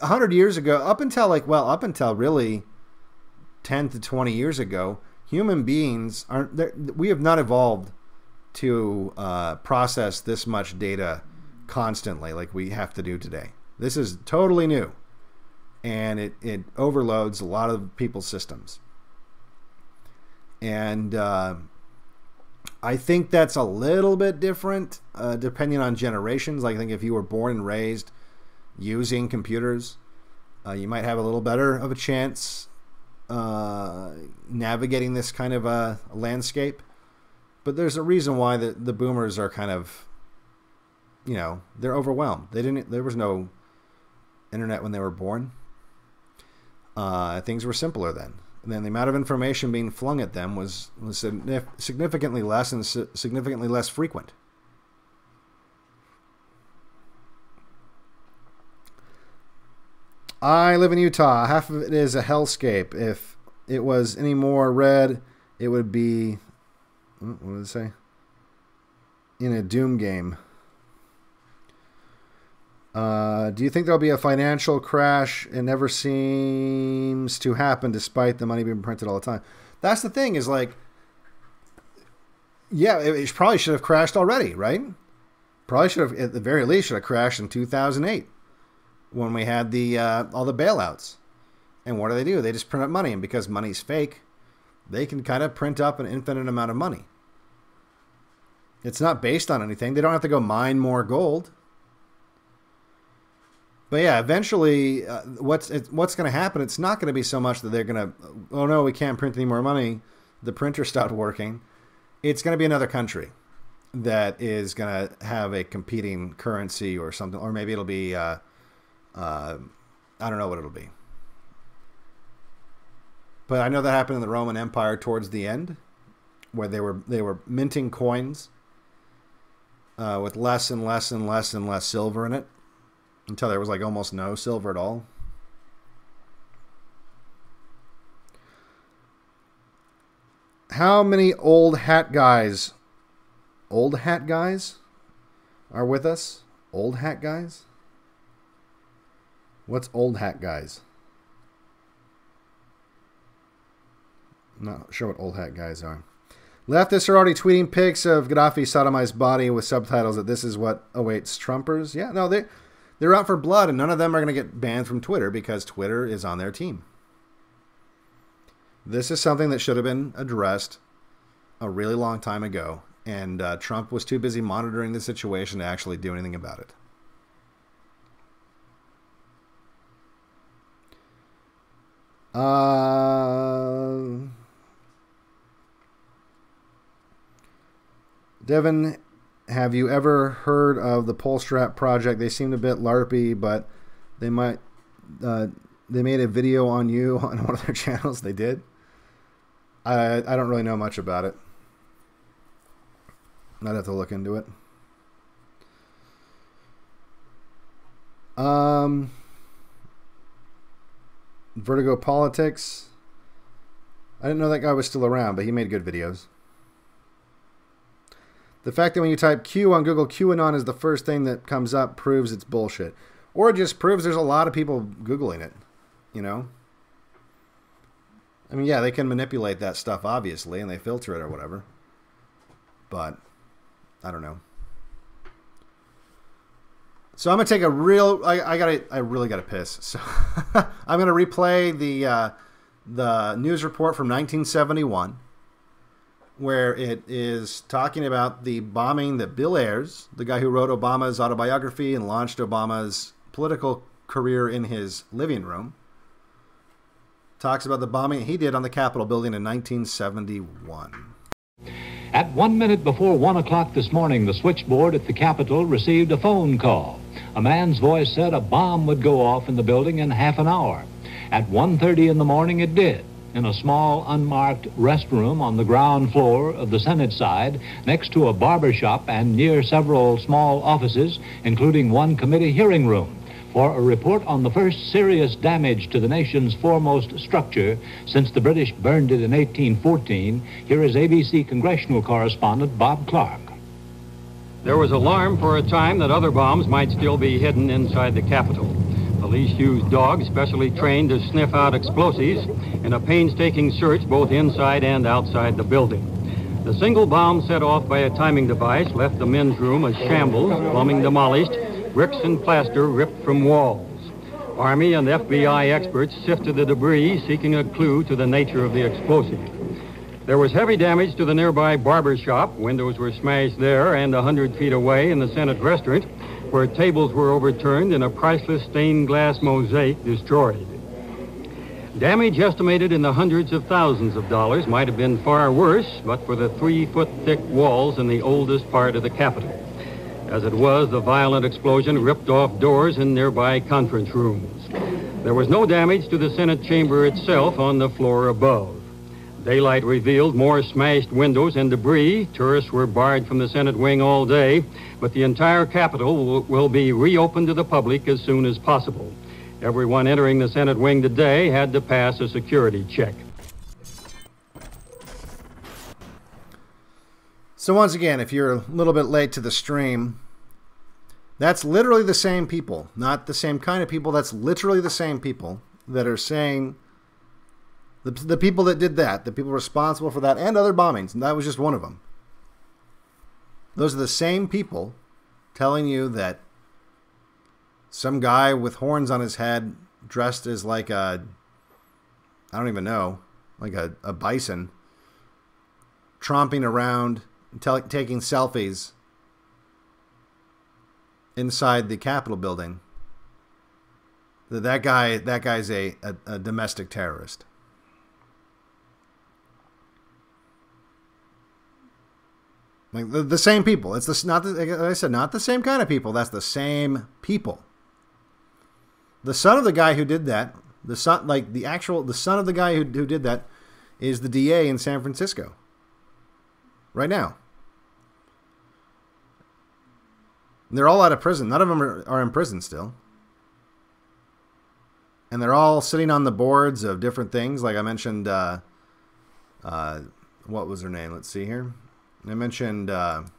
100 years ago, up until really 10 to 20 years ago, human beings we have not evolved to process this much data constantly like we have to do today. This is totally new, and it overloads a lot of people's systems. And I think that's a little bit different depending on generations. Like I think if you were born and raised using computers, you might have a little better of a chance navigating this kind of a landscape. But there's a reason why the boomers are kind of, you know, they're overwhelmed. There was no internet when they were born. Things were simpler then. And then the amount of information being flung at them was significantly less and significantly less frequent. I live in Utah. Half of it is a hellscape. If it was any more red, it would be, what did it say? In a doom game. Do you think there'll be a financial crash? It never seems to happen despite the money being printed all the time. That's the thing is like, yeah, it probably should have crashed already, right? Probably should have, at the very least, should have crashed in 2008 when we had the all the bailouts. And what do? They just print up money. And because money's fake, they can kind of print up an infinite amount of money. It's not based on anything. They don't have to go mine more gold. But yeah, eventually, what's going to happen? It's not going to be so much that they're going to, oh no, we can't print any more money. The printer stopped working. It's going to be another country that is going to have a competing currency or something, or maybe it'll be, I don't know what it'll be. But I know that happened in the Roman Empire towards the end where they were minting coins with less and less and less and less silver in it until there was like almost no silver at all. How many old hat guys are with us? Old hat guys? What's old hat guys? I'm not sure what old hat guys are. Leftists are already tweeting pics of Gaddafi sodomized body with subtitles that this is what awaits Trumpers. Yeah, no, they're out for blood, and none of them are going to get banned from Twitter because Twitter is on their team. This is something that should have been addressed a really long time ago, and Trump was too busy monitoring the situation to actually do anything about it. Devin, have you ever heard of the Pole Strap Project? They seemed a bit LARPy, but they might. They made a video on you on one of their channels. They did. I don't really know much about it. I'd have to look into it. Vertigo Politics. I didn't know that guy was still around, but he made good videos. The fact that when you type Q on Google, QAnon is the first thing that comes up proves it's bullshit. Or it just proves there's a lot of people Googling it, you know? I mean, yeah, they can manipulate that stuff, obviously, and they filter it or whatever. But, I don't know. So I'm going to take a real... I really got to piss. So I'm going to replay the news report from 1971. Where it is talking about the bombing that Bill Ayers, the guy who wrote Obama's autobiography and launched Obama's political career in his living room, talks about the bombing he did on the Capitol building in 1971. At 1 minute before 1 o'clock this morning, the switchboard at the Capitol received a phone call. A man's voice said a bomb would go off in the building in half an hour. At 1:30 in the morning, it did. In a small, unmarked restroom on the ground floor of the Senate side, next to a barber shop and near several small offices, including one committee hearing room, for a report on the first serious damage to the nation's foremost structure since the British burned it in 1814, here is ABC congressional correspondent Bob Clark. There was alarm for a time that other bombs might still be hidden inside the Capitol. Police used dogs specially trained to sniff out explosives in a painstaking search both inside and outside the building. The single bomb set off by a timing device left the men's room a shambles, plumbing demolished, bricks and plaster ripped from walls. Army and FBI experts sifted the debris, seeking a clue to the nature of the explosive. There was heavy damage to the nearby barber shop. Windows were smashed there, and 100 feet away in the Senate restaurant, where tables were overturned and a priceless stained glass mosaic destroyed. Damage estimated in the hundreds of thousands of dollars might have been far worse, but for the 3-foot-thick walls in the oldest part of the Capitol. As it was, the violent explosion ripped off doors in nearby conference rooms. There was no damage to the Senate chamber itself on the floor above. Daylight revealed more smashed windows and debris. Tourists were barred from the Senate wing all day, but the entire Capitol will be reopened to the public as soon as possible. Everyone entering the Senate wing today had to pass a security check. So once again, if you're a little bit late to the stream, that's literally the same people, not the same kind of people. That's literally the same people that are saying... The people that did that, the people responsible for that and other bombings, and that was just one of them. Those are the same people telling you that some guy with horns on his head dressed as like a, I don't even know, like a bison, tromping around, taking selfies inside the Capitol building, that guy's a domestic terrorist. Like the same people. It's not the same kind of people. That's the same people. The son of the guy who did that, the son of the guy who did that, is the DA in San Francisco. right now. And they're all out of prison. None of them are in prison still. And they're all sitting on the boards of different things. Like I mentioned, what was her name? Let's see here. I mentioned the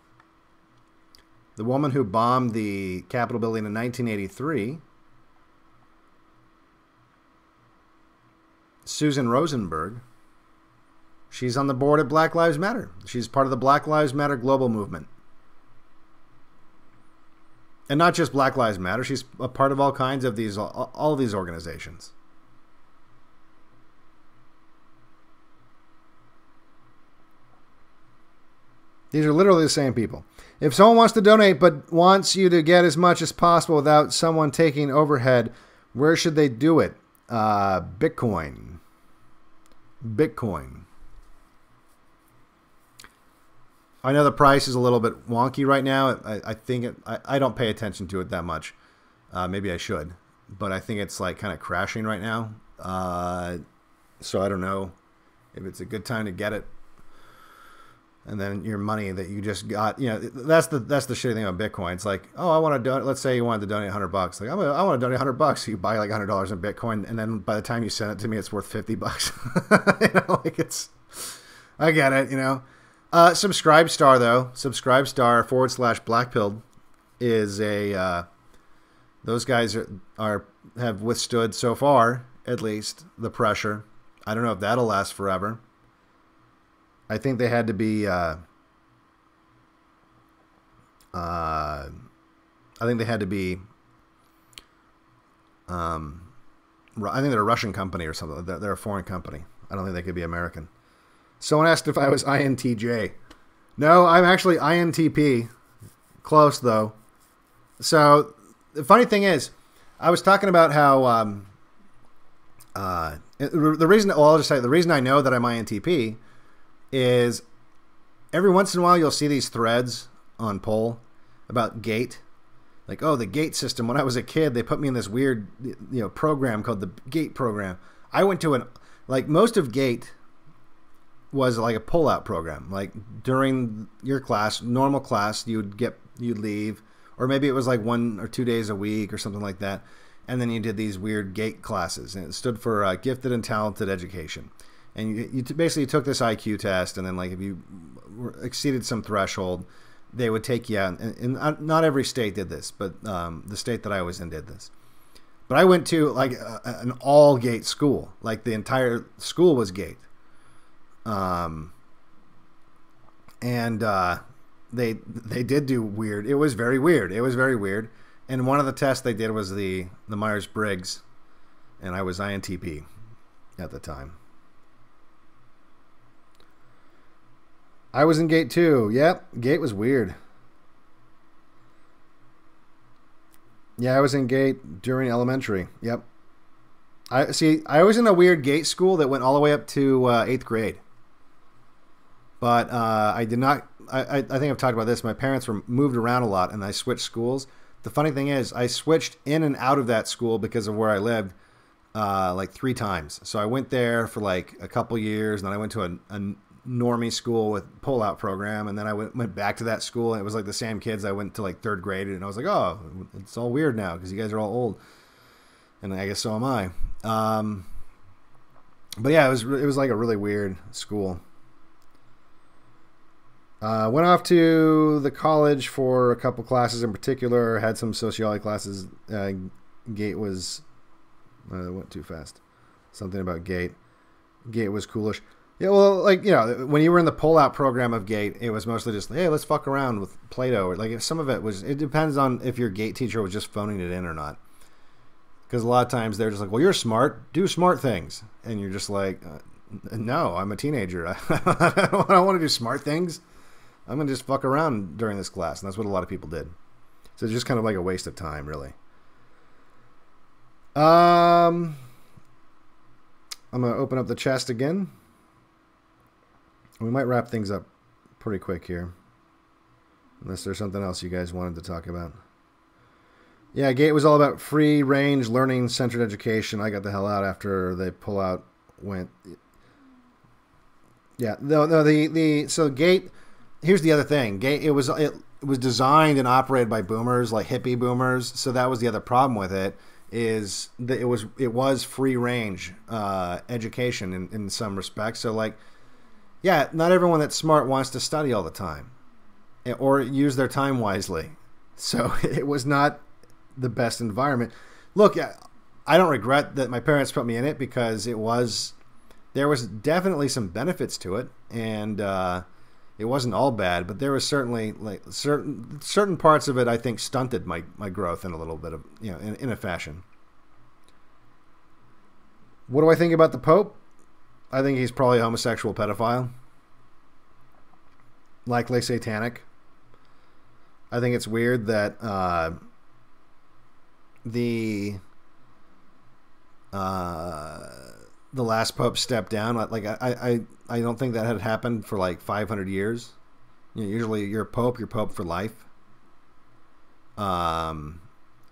woman who bombed the Capitol building in 1983. Susan Rosenberg. She's on the board at Black Lives Matter. She's part of the Black Lives Matter global movement. And not just Black Lives Matter. She's a part of all kinds of these, all of these organizations. These are literally the same people. If someone wants to donate but wants you to get as much as possible without someone taking overhead, where should they do it? Bitcoin. Bitcoin. I know the price is a little bit wonky right now. I don't pay attention to it that much. Maybe I should, but I think it's like kind of crashing right now. So I don't know if it's a good time to get it. And then your money that you just got, you know, that's the shitty thing about Bitcoin. It's like, oh, I want to donate. Let's say you wanted to donate $100. Like, I want to donate $100. You buy like $100 in Bitcoin, and then by the time you send it to me, it's worth $50. You know, like I get it, you know. Subscribestar though, subscribestar.com/blackpilled is a those guys have withstood so far, at least, the pressure. I don't know if that'll last forever. I think they had to be. I think they're a Russian company or something. They're a foreign company. I don't think they could be American. Someone asked if I was INTJ. No, I'm actually INTP. Close though. So the funny thing is, I was talking about how the reason. Well, I'll just say the reason I know that I'm INTP. Is every once in a while you'll see these threads on poll about GATE. Like, oh, the GATE system. When I was a kid, they put me in this weird, you know, program called the GATE program. I went to like most of GATE was like a pullout program. Like during your class, normal class, you'd leave, or maybe it was like 1 or 2 days a week or something like that. And then you did these weird GATE classes, and it stood for Gifted and Talented Education. And you basically took this IQ test, and then like if you exceeded some threshold, they would take you out. And not every state did this, but the state that I was in did this. But I went to like an all GATE school. Like the entire school was GATE. They did do weird. It was very weird. It was very weird. And one of the tests they did was the Myers-Briggs, and I was INTP at the time. I was in GATE too. Yep, GATE was weird. Yeah, I was in GATE during elementary. Yep. I was in a weird GATE school that went all the way up to 8th grade. But I did not. I think I've talked about this. My parents were moved around a lot, and I switched schools. The funny thing is, I switched in and out of that school because of where I lived, like 3 times. So I went there for like a couple years, and then I went to a normie school with pullout program, and then I went back to that school, and it was like the same kids. I went to like 3rd grade, and I was like, oh, it's all weird now because you guys are all old, and I guess so am I. But yeah, it was like a really weird school. Went off to the college for a couple classes in particular. Had some sociology classes. GATE was I went too fast. Something about GATE. GATE was coolish. Yeah, well, like, you know, when you were in the pullout program of GATE, it was mostly just, hey, let's fuck around with Play-Doh. Like, if some of it was, it depends on if your GATE teacher was just phoning it in or not. Because a lot of times they're just like, well, you're smart, do smart things. And you're just like, no, I'm a teenager. I don't want to do smart things. I'm going to just fuck around during this class. And that's what a lot of people did. So it's just kind of like a waste of time, really. I'm going to open up the chest again. We might wrap things up pretty quick here. Unless there's something else you guys wanted to talk about. Yeah, GATE was all about free-range, learning-centered education. I got the hell out after they pull out went. Yeah, no, so GATE here's the other thing. It was designed and operated by boomers, like hippie boomers. So that was the other problem with it, is that it was free range education in some respects. So like, yeah, not everyone that's smart wants to study all the time or use their time wisely. So it was not the best environment. Look, I don't regret that my parents put me in it, because there was definitely some benefits to it, and it wasn't all bad, but there was certainly like certain parts of it I think stunted my growth in a little bit of, you know, in a fashion. What do I think about the Pope? I think he's probably a homosexual pedophile, likely satanic. I think it's weird that the last Pope stepped down. Like I don't think that had happened for like 500 years. You know, usually you're Pope for life. And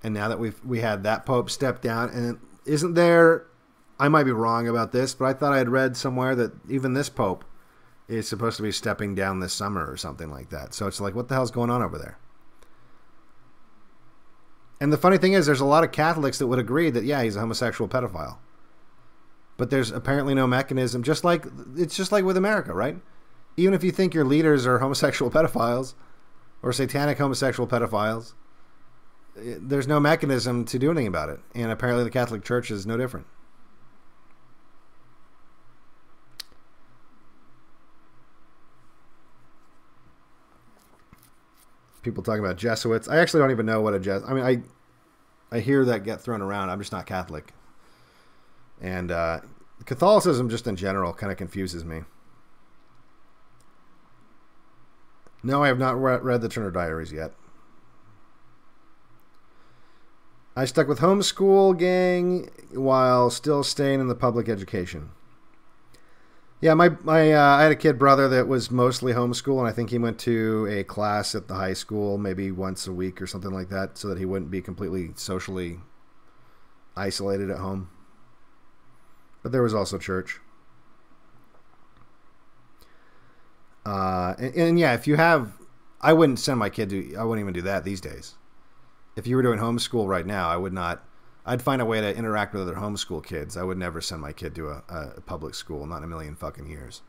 now that we had that Pope step down, and isn't there, I might be wrong about this, but I thought I had read somewhere that even this Pope is supposed to be stepping down this summer or something like that. So it's like, what the hell's going on over there? And the funny thing is, there's a lot of Catholics that would agree that, yeah, he's a homosexual pedophile. But there's apparently no mechanism, just like with America, right? Even if you think your leaders are homosexual pedophiles or satanic homosexual pedophiles, there's no mechanism to do anything about it. And apparently the Catholic Church is no different. People talking about Jesuits. I actually don't even know what a Jesuit... I mean, I hear that get thrown around. I'm just not Catholic. And Catholicism, just in general, kind of confuses me. No, I have not read the Turner Diaries yet. I stuck with homeschool, gang, while still staying in the public education. Yeah, I had a kid brother that was mostly homeschool, and I think he went to a class at the high school maybe once a week or something like that, so that he wouldn't be completely socially isolated at home. But there was also church. And yeah, if you have... I wouldn't send my kid to... I wouldn't even do that these days. If you were doing homeschool right now, I would not... I'd find a way to interact with other homeschool kids. I would never send my kid to a public school. Not in a million fucking years.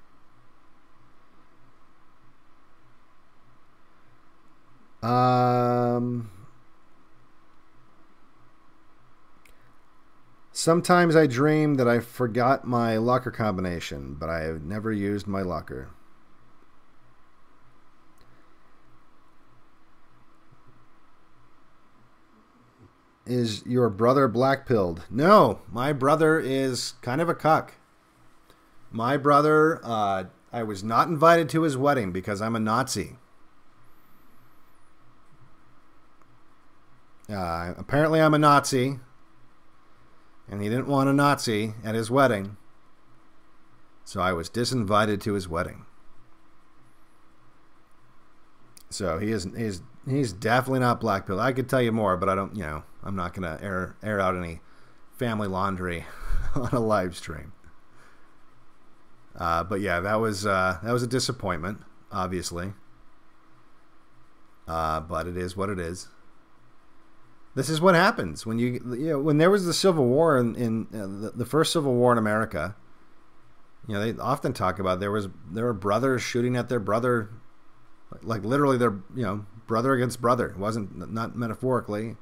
Sometimes I dream that I forgot my locker combination, but I have never used my locker. Is your brother blackpilled? No, my brother is kind of a cuck. My brother, I was not invited to his wedding because I'm a Nazi. Apparently I'm a Nazi. And he didn't want a Nazi at his wedding. So I was disinvited to his wedding. So he's definitely not blackpilled. I could tell you more, but I don't, you know, I'm not going to air out any family laundry on a live stream. But yeah, that was a disappointment, obviously. But it is what it is. This is what happens when when there was the Civil War in the first Civil War in America. You know, they often talk about there were brothers shooting at their brother, like literally their, you know, brother against brother. It wasn't, not metaphorically,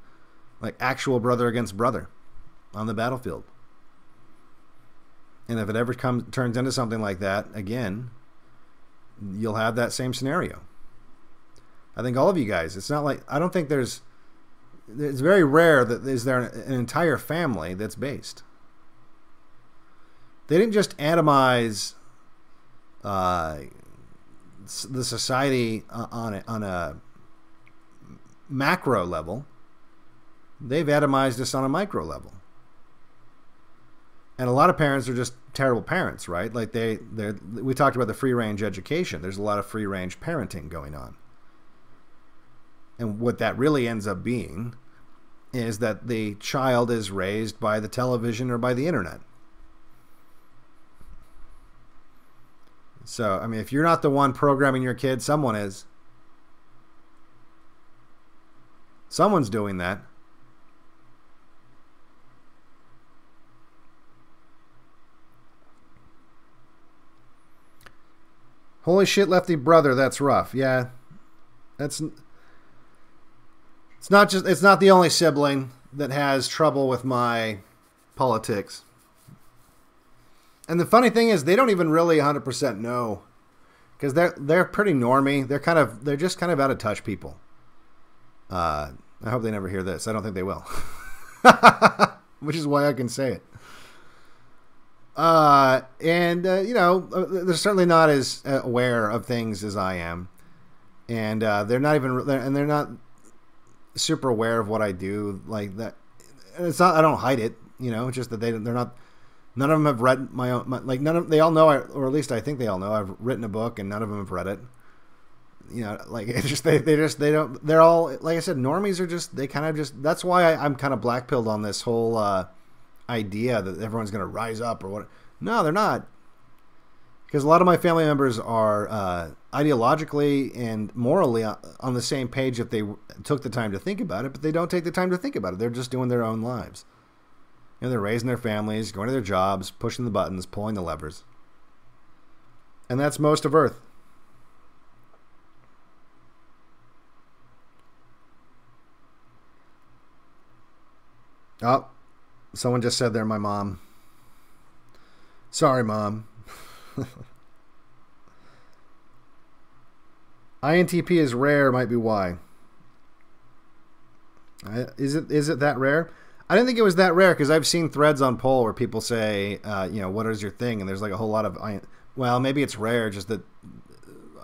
like actual brother against brother on the battlefield. And if it ever turns into something like that again, you'll have that same scenario. I think all of you guys. It's not like, I don't think there's. It's very rare that there an entire family that's based. They didn't just atomize the society on a macro level. They've atomized us on a micro level. And a lot of parents are just terrible parents, right? Like we talked about the free range education. There's a lot of free range parenting going on. And what that really ends up being is that the child is raised by the television or by the internet. So, I mean, if you're not the one programming your kid, someone is. Someone's doing that. Holy shit, Lefty Brother, that's rough. Yeah. That's... It's not just... It's not the only sibling that has trouble with my politics. And the funny thing is, they don't even really 100% know. Because they're pretty normy. They're kind of... They're just kind of out of touch people. I hope they never hear this. I don't think they will. Which is why I can say it. You know, they're certainly not as aware of things as I am. And, they're not super aware of what I do like that. It's not, I don't hide it, you know, it's just that they're not, none of them have read my own, they all know, or at least I think they all know I've written a book and none of them have read it. You know, like it's just, they don't, they're all, like I said, normies are just, they kind of just, that's why I'm kind of blackpilled on this whole, idea that everyone's going to rise up or what. No, they're not. Because a lot of my family members are ideologically and morally on the same page if they took the time to think about it, but they don't take the time to think about it. They're just doing their own lives. You know, they're raising their families, going to their jobs, pushing the buttons, pulling the levers. And that's most of Earth. Oh. Someone just said they're my mom. Sorry, Mom. INTP is rare, might be why. Is it that rare? I didn't think it was that rare because I've seen threads on poll where people say, you know, what is your thing? And there's like a whole lot of, well, maybe it's rare just that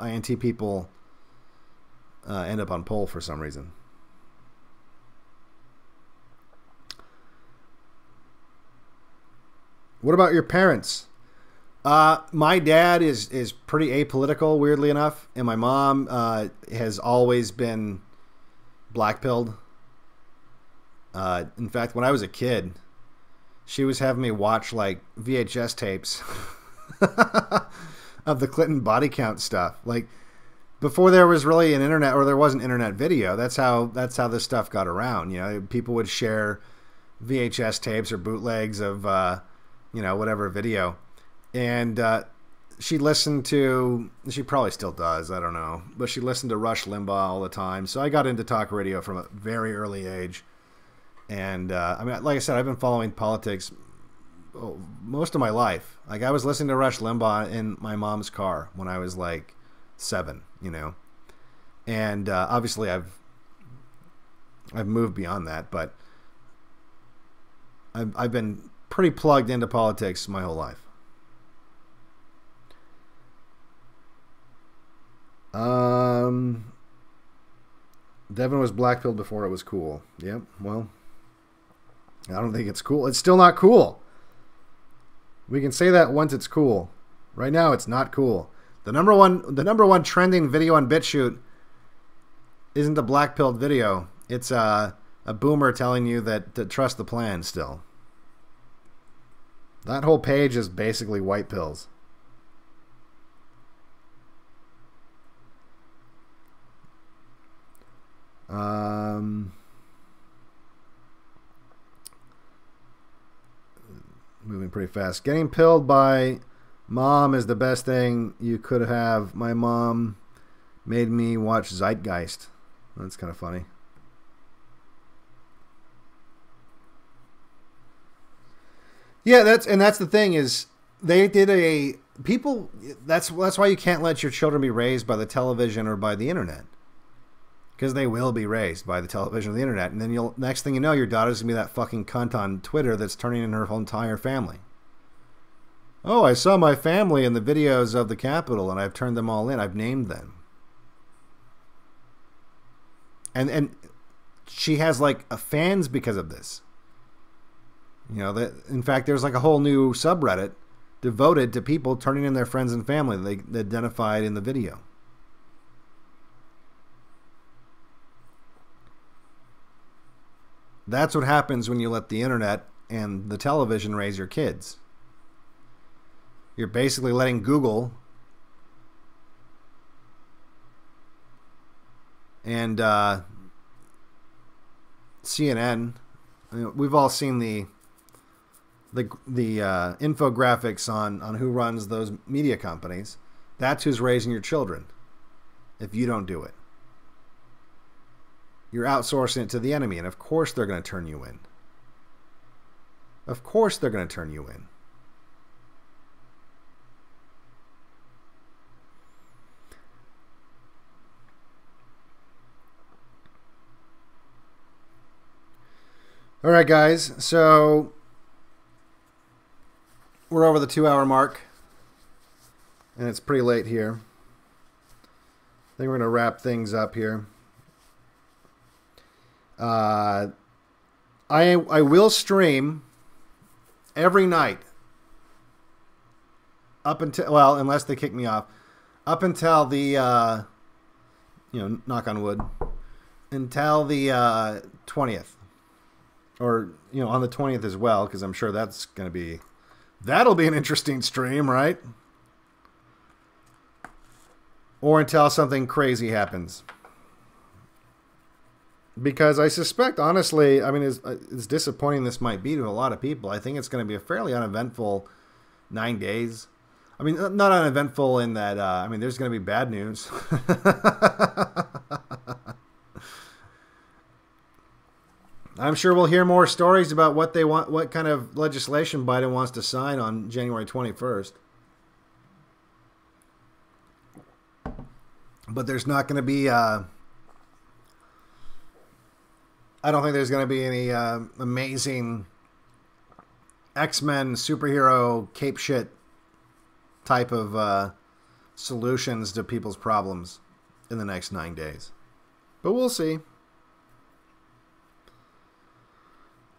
INT people end up on poll for some reason. What about your parents? My dad is pretty apolitical, weirdly enough, and my mom has always been blackpilled. In fact, when I was a kid, she was having me watch like VHS tapes of the Clinton body count stuff. Like before there was really an internet, or there wasn't internet video. That's how this stuff got around. You know, people would share VHS tapes or bootlegs of. You know, whatever video. And she listened to, she probably still does, I don't know. But she listened to Rush Limbaugh all the time. So I got into talk radio from a very early age. And I mean, like I said, I've been following politics most of my life. Like I was listening to Rush Limbaugh in my mom's car when I was like 7, you know. And obviously I've moved beyond that, but I've been pretty plugged into politics my whole life. Devin was blackpilled before it was cool. Yep, well, I don't think it's cool. It's still not cool. We can say that once it's cool. Right now, it's not cool. The number one trending video on BitChute isn't the blackpilled video. It's a boomer telling you that to trust the plan still. That whole page is basically white pills. Moving pretty fast. Getting pilled by mom is the best thing you could have. My mom made me watch Zeitgeist. That's kind of funny. Yeah, that's the thing is they did a people. That's why you can't let your children be raised by the television or by the internet, because they will be raised by the television or the internet, and then you'll next thing you know, your daughter's gonna be that fucking cunt on Twitter that's turning in her whole entire family. Oh, I saw my family in the videos of the Capitol, and I've turned them all in. I've named them, and she has like a fans because of this. You know, that in fact, there's like a whole new subreddit devoted to people turning in their friends and family that they identified in the video. That's what happens when you let the internet and the television raise your kids. You're basically letting Google And CNN, I mean, we've all seen the infographics on who runs those media companies. That's who's raising your children. If you don't do it, you're outsourcing it to the enemy, and of course they're going to turn you in. Of course they're going to turn you in. All right, guys, so we're over the 2-hour mark, and it's pretty late here. I think we're going to wrap things up here. I will stream every night up until, well, unless they kick me off, up until the, you know, knock on wood, until the 20th. Or, you know, on the 20th as well, because I'm sure that's going to be... That'll be an interesting stream, right? Or until something crazy happens. Because I suspect, honestly, I mean, as disappointing this might be to a lot of people, I think it's going to be a fairly uneventful 9 days. I mean, not uneventful in that... I mean, there's going to be bad news. I'm sure we'll hear more stories about what they want, what kind of legislation Biden wants to sign on January 21st. But there's not going to be, I don't think there's going to be any amazing X-Men superhero cape shit type of solutions to people's problems in the next 9 days. But we'll see.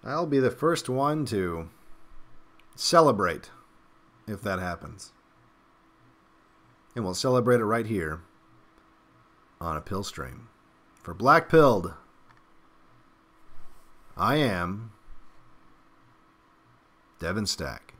I'll be the first one to celebrate if that happens. And we'll celebrate it right here on a pill stream. For Black Pilled, I am Devin Stack.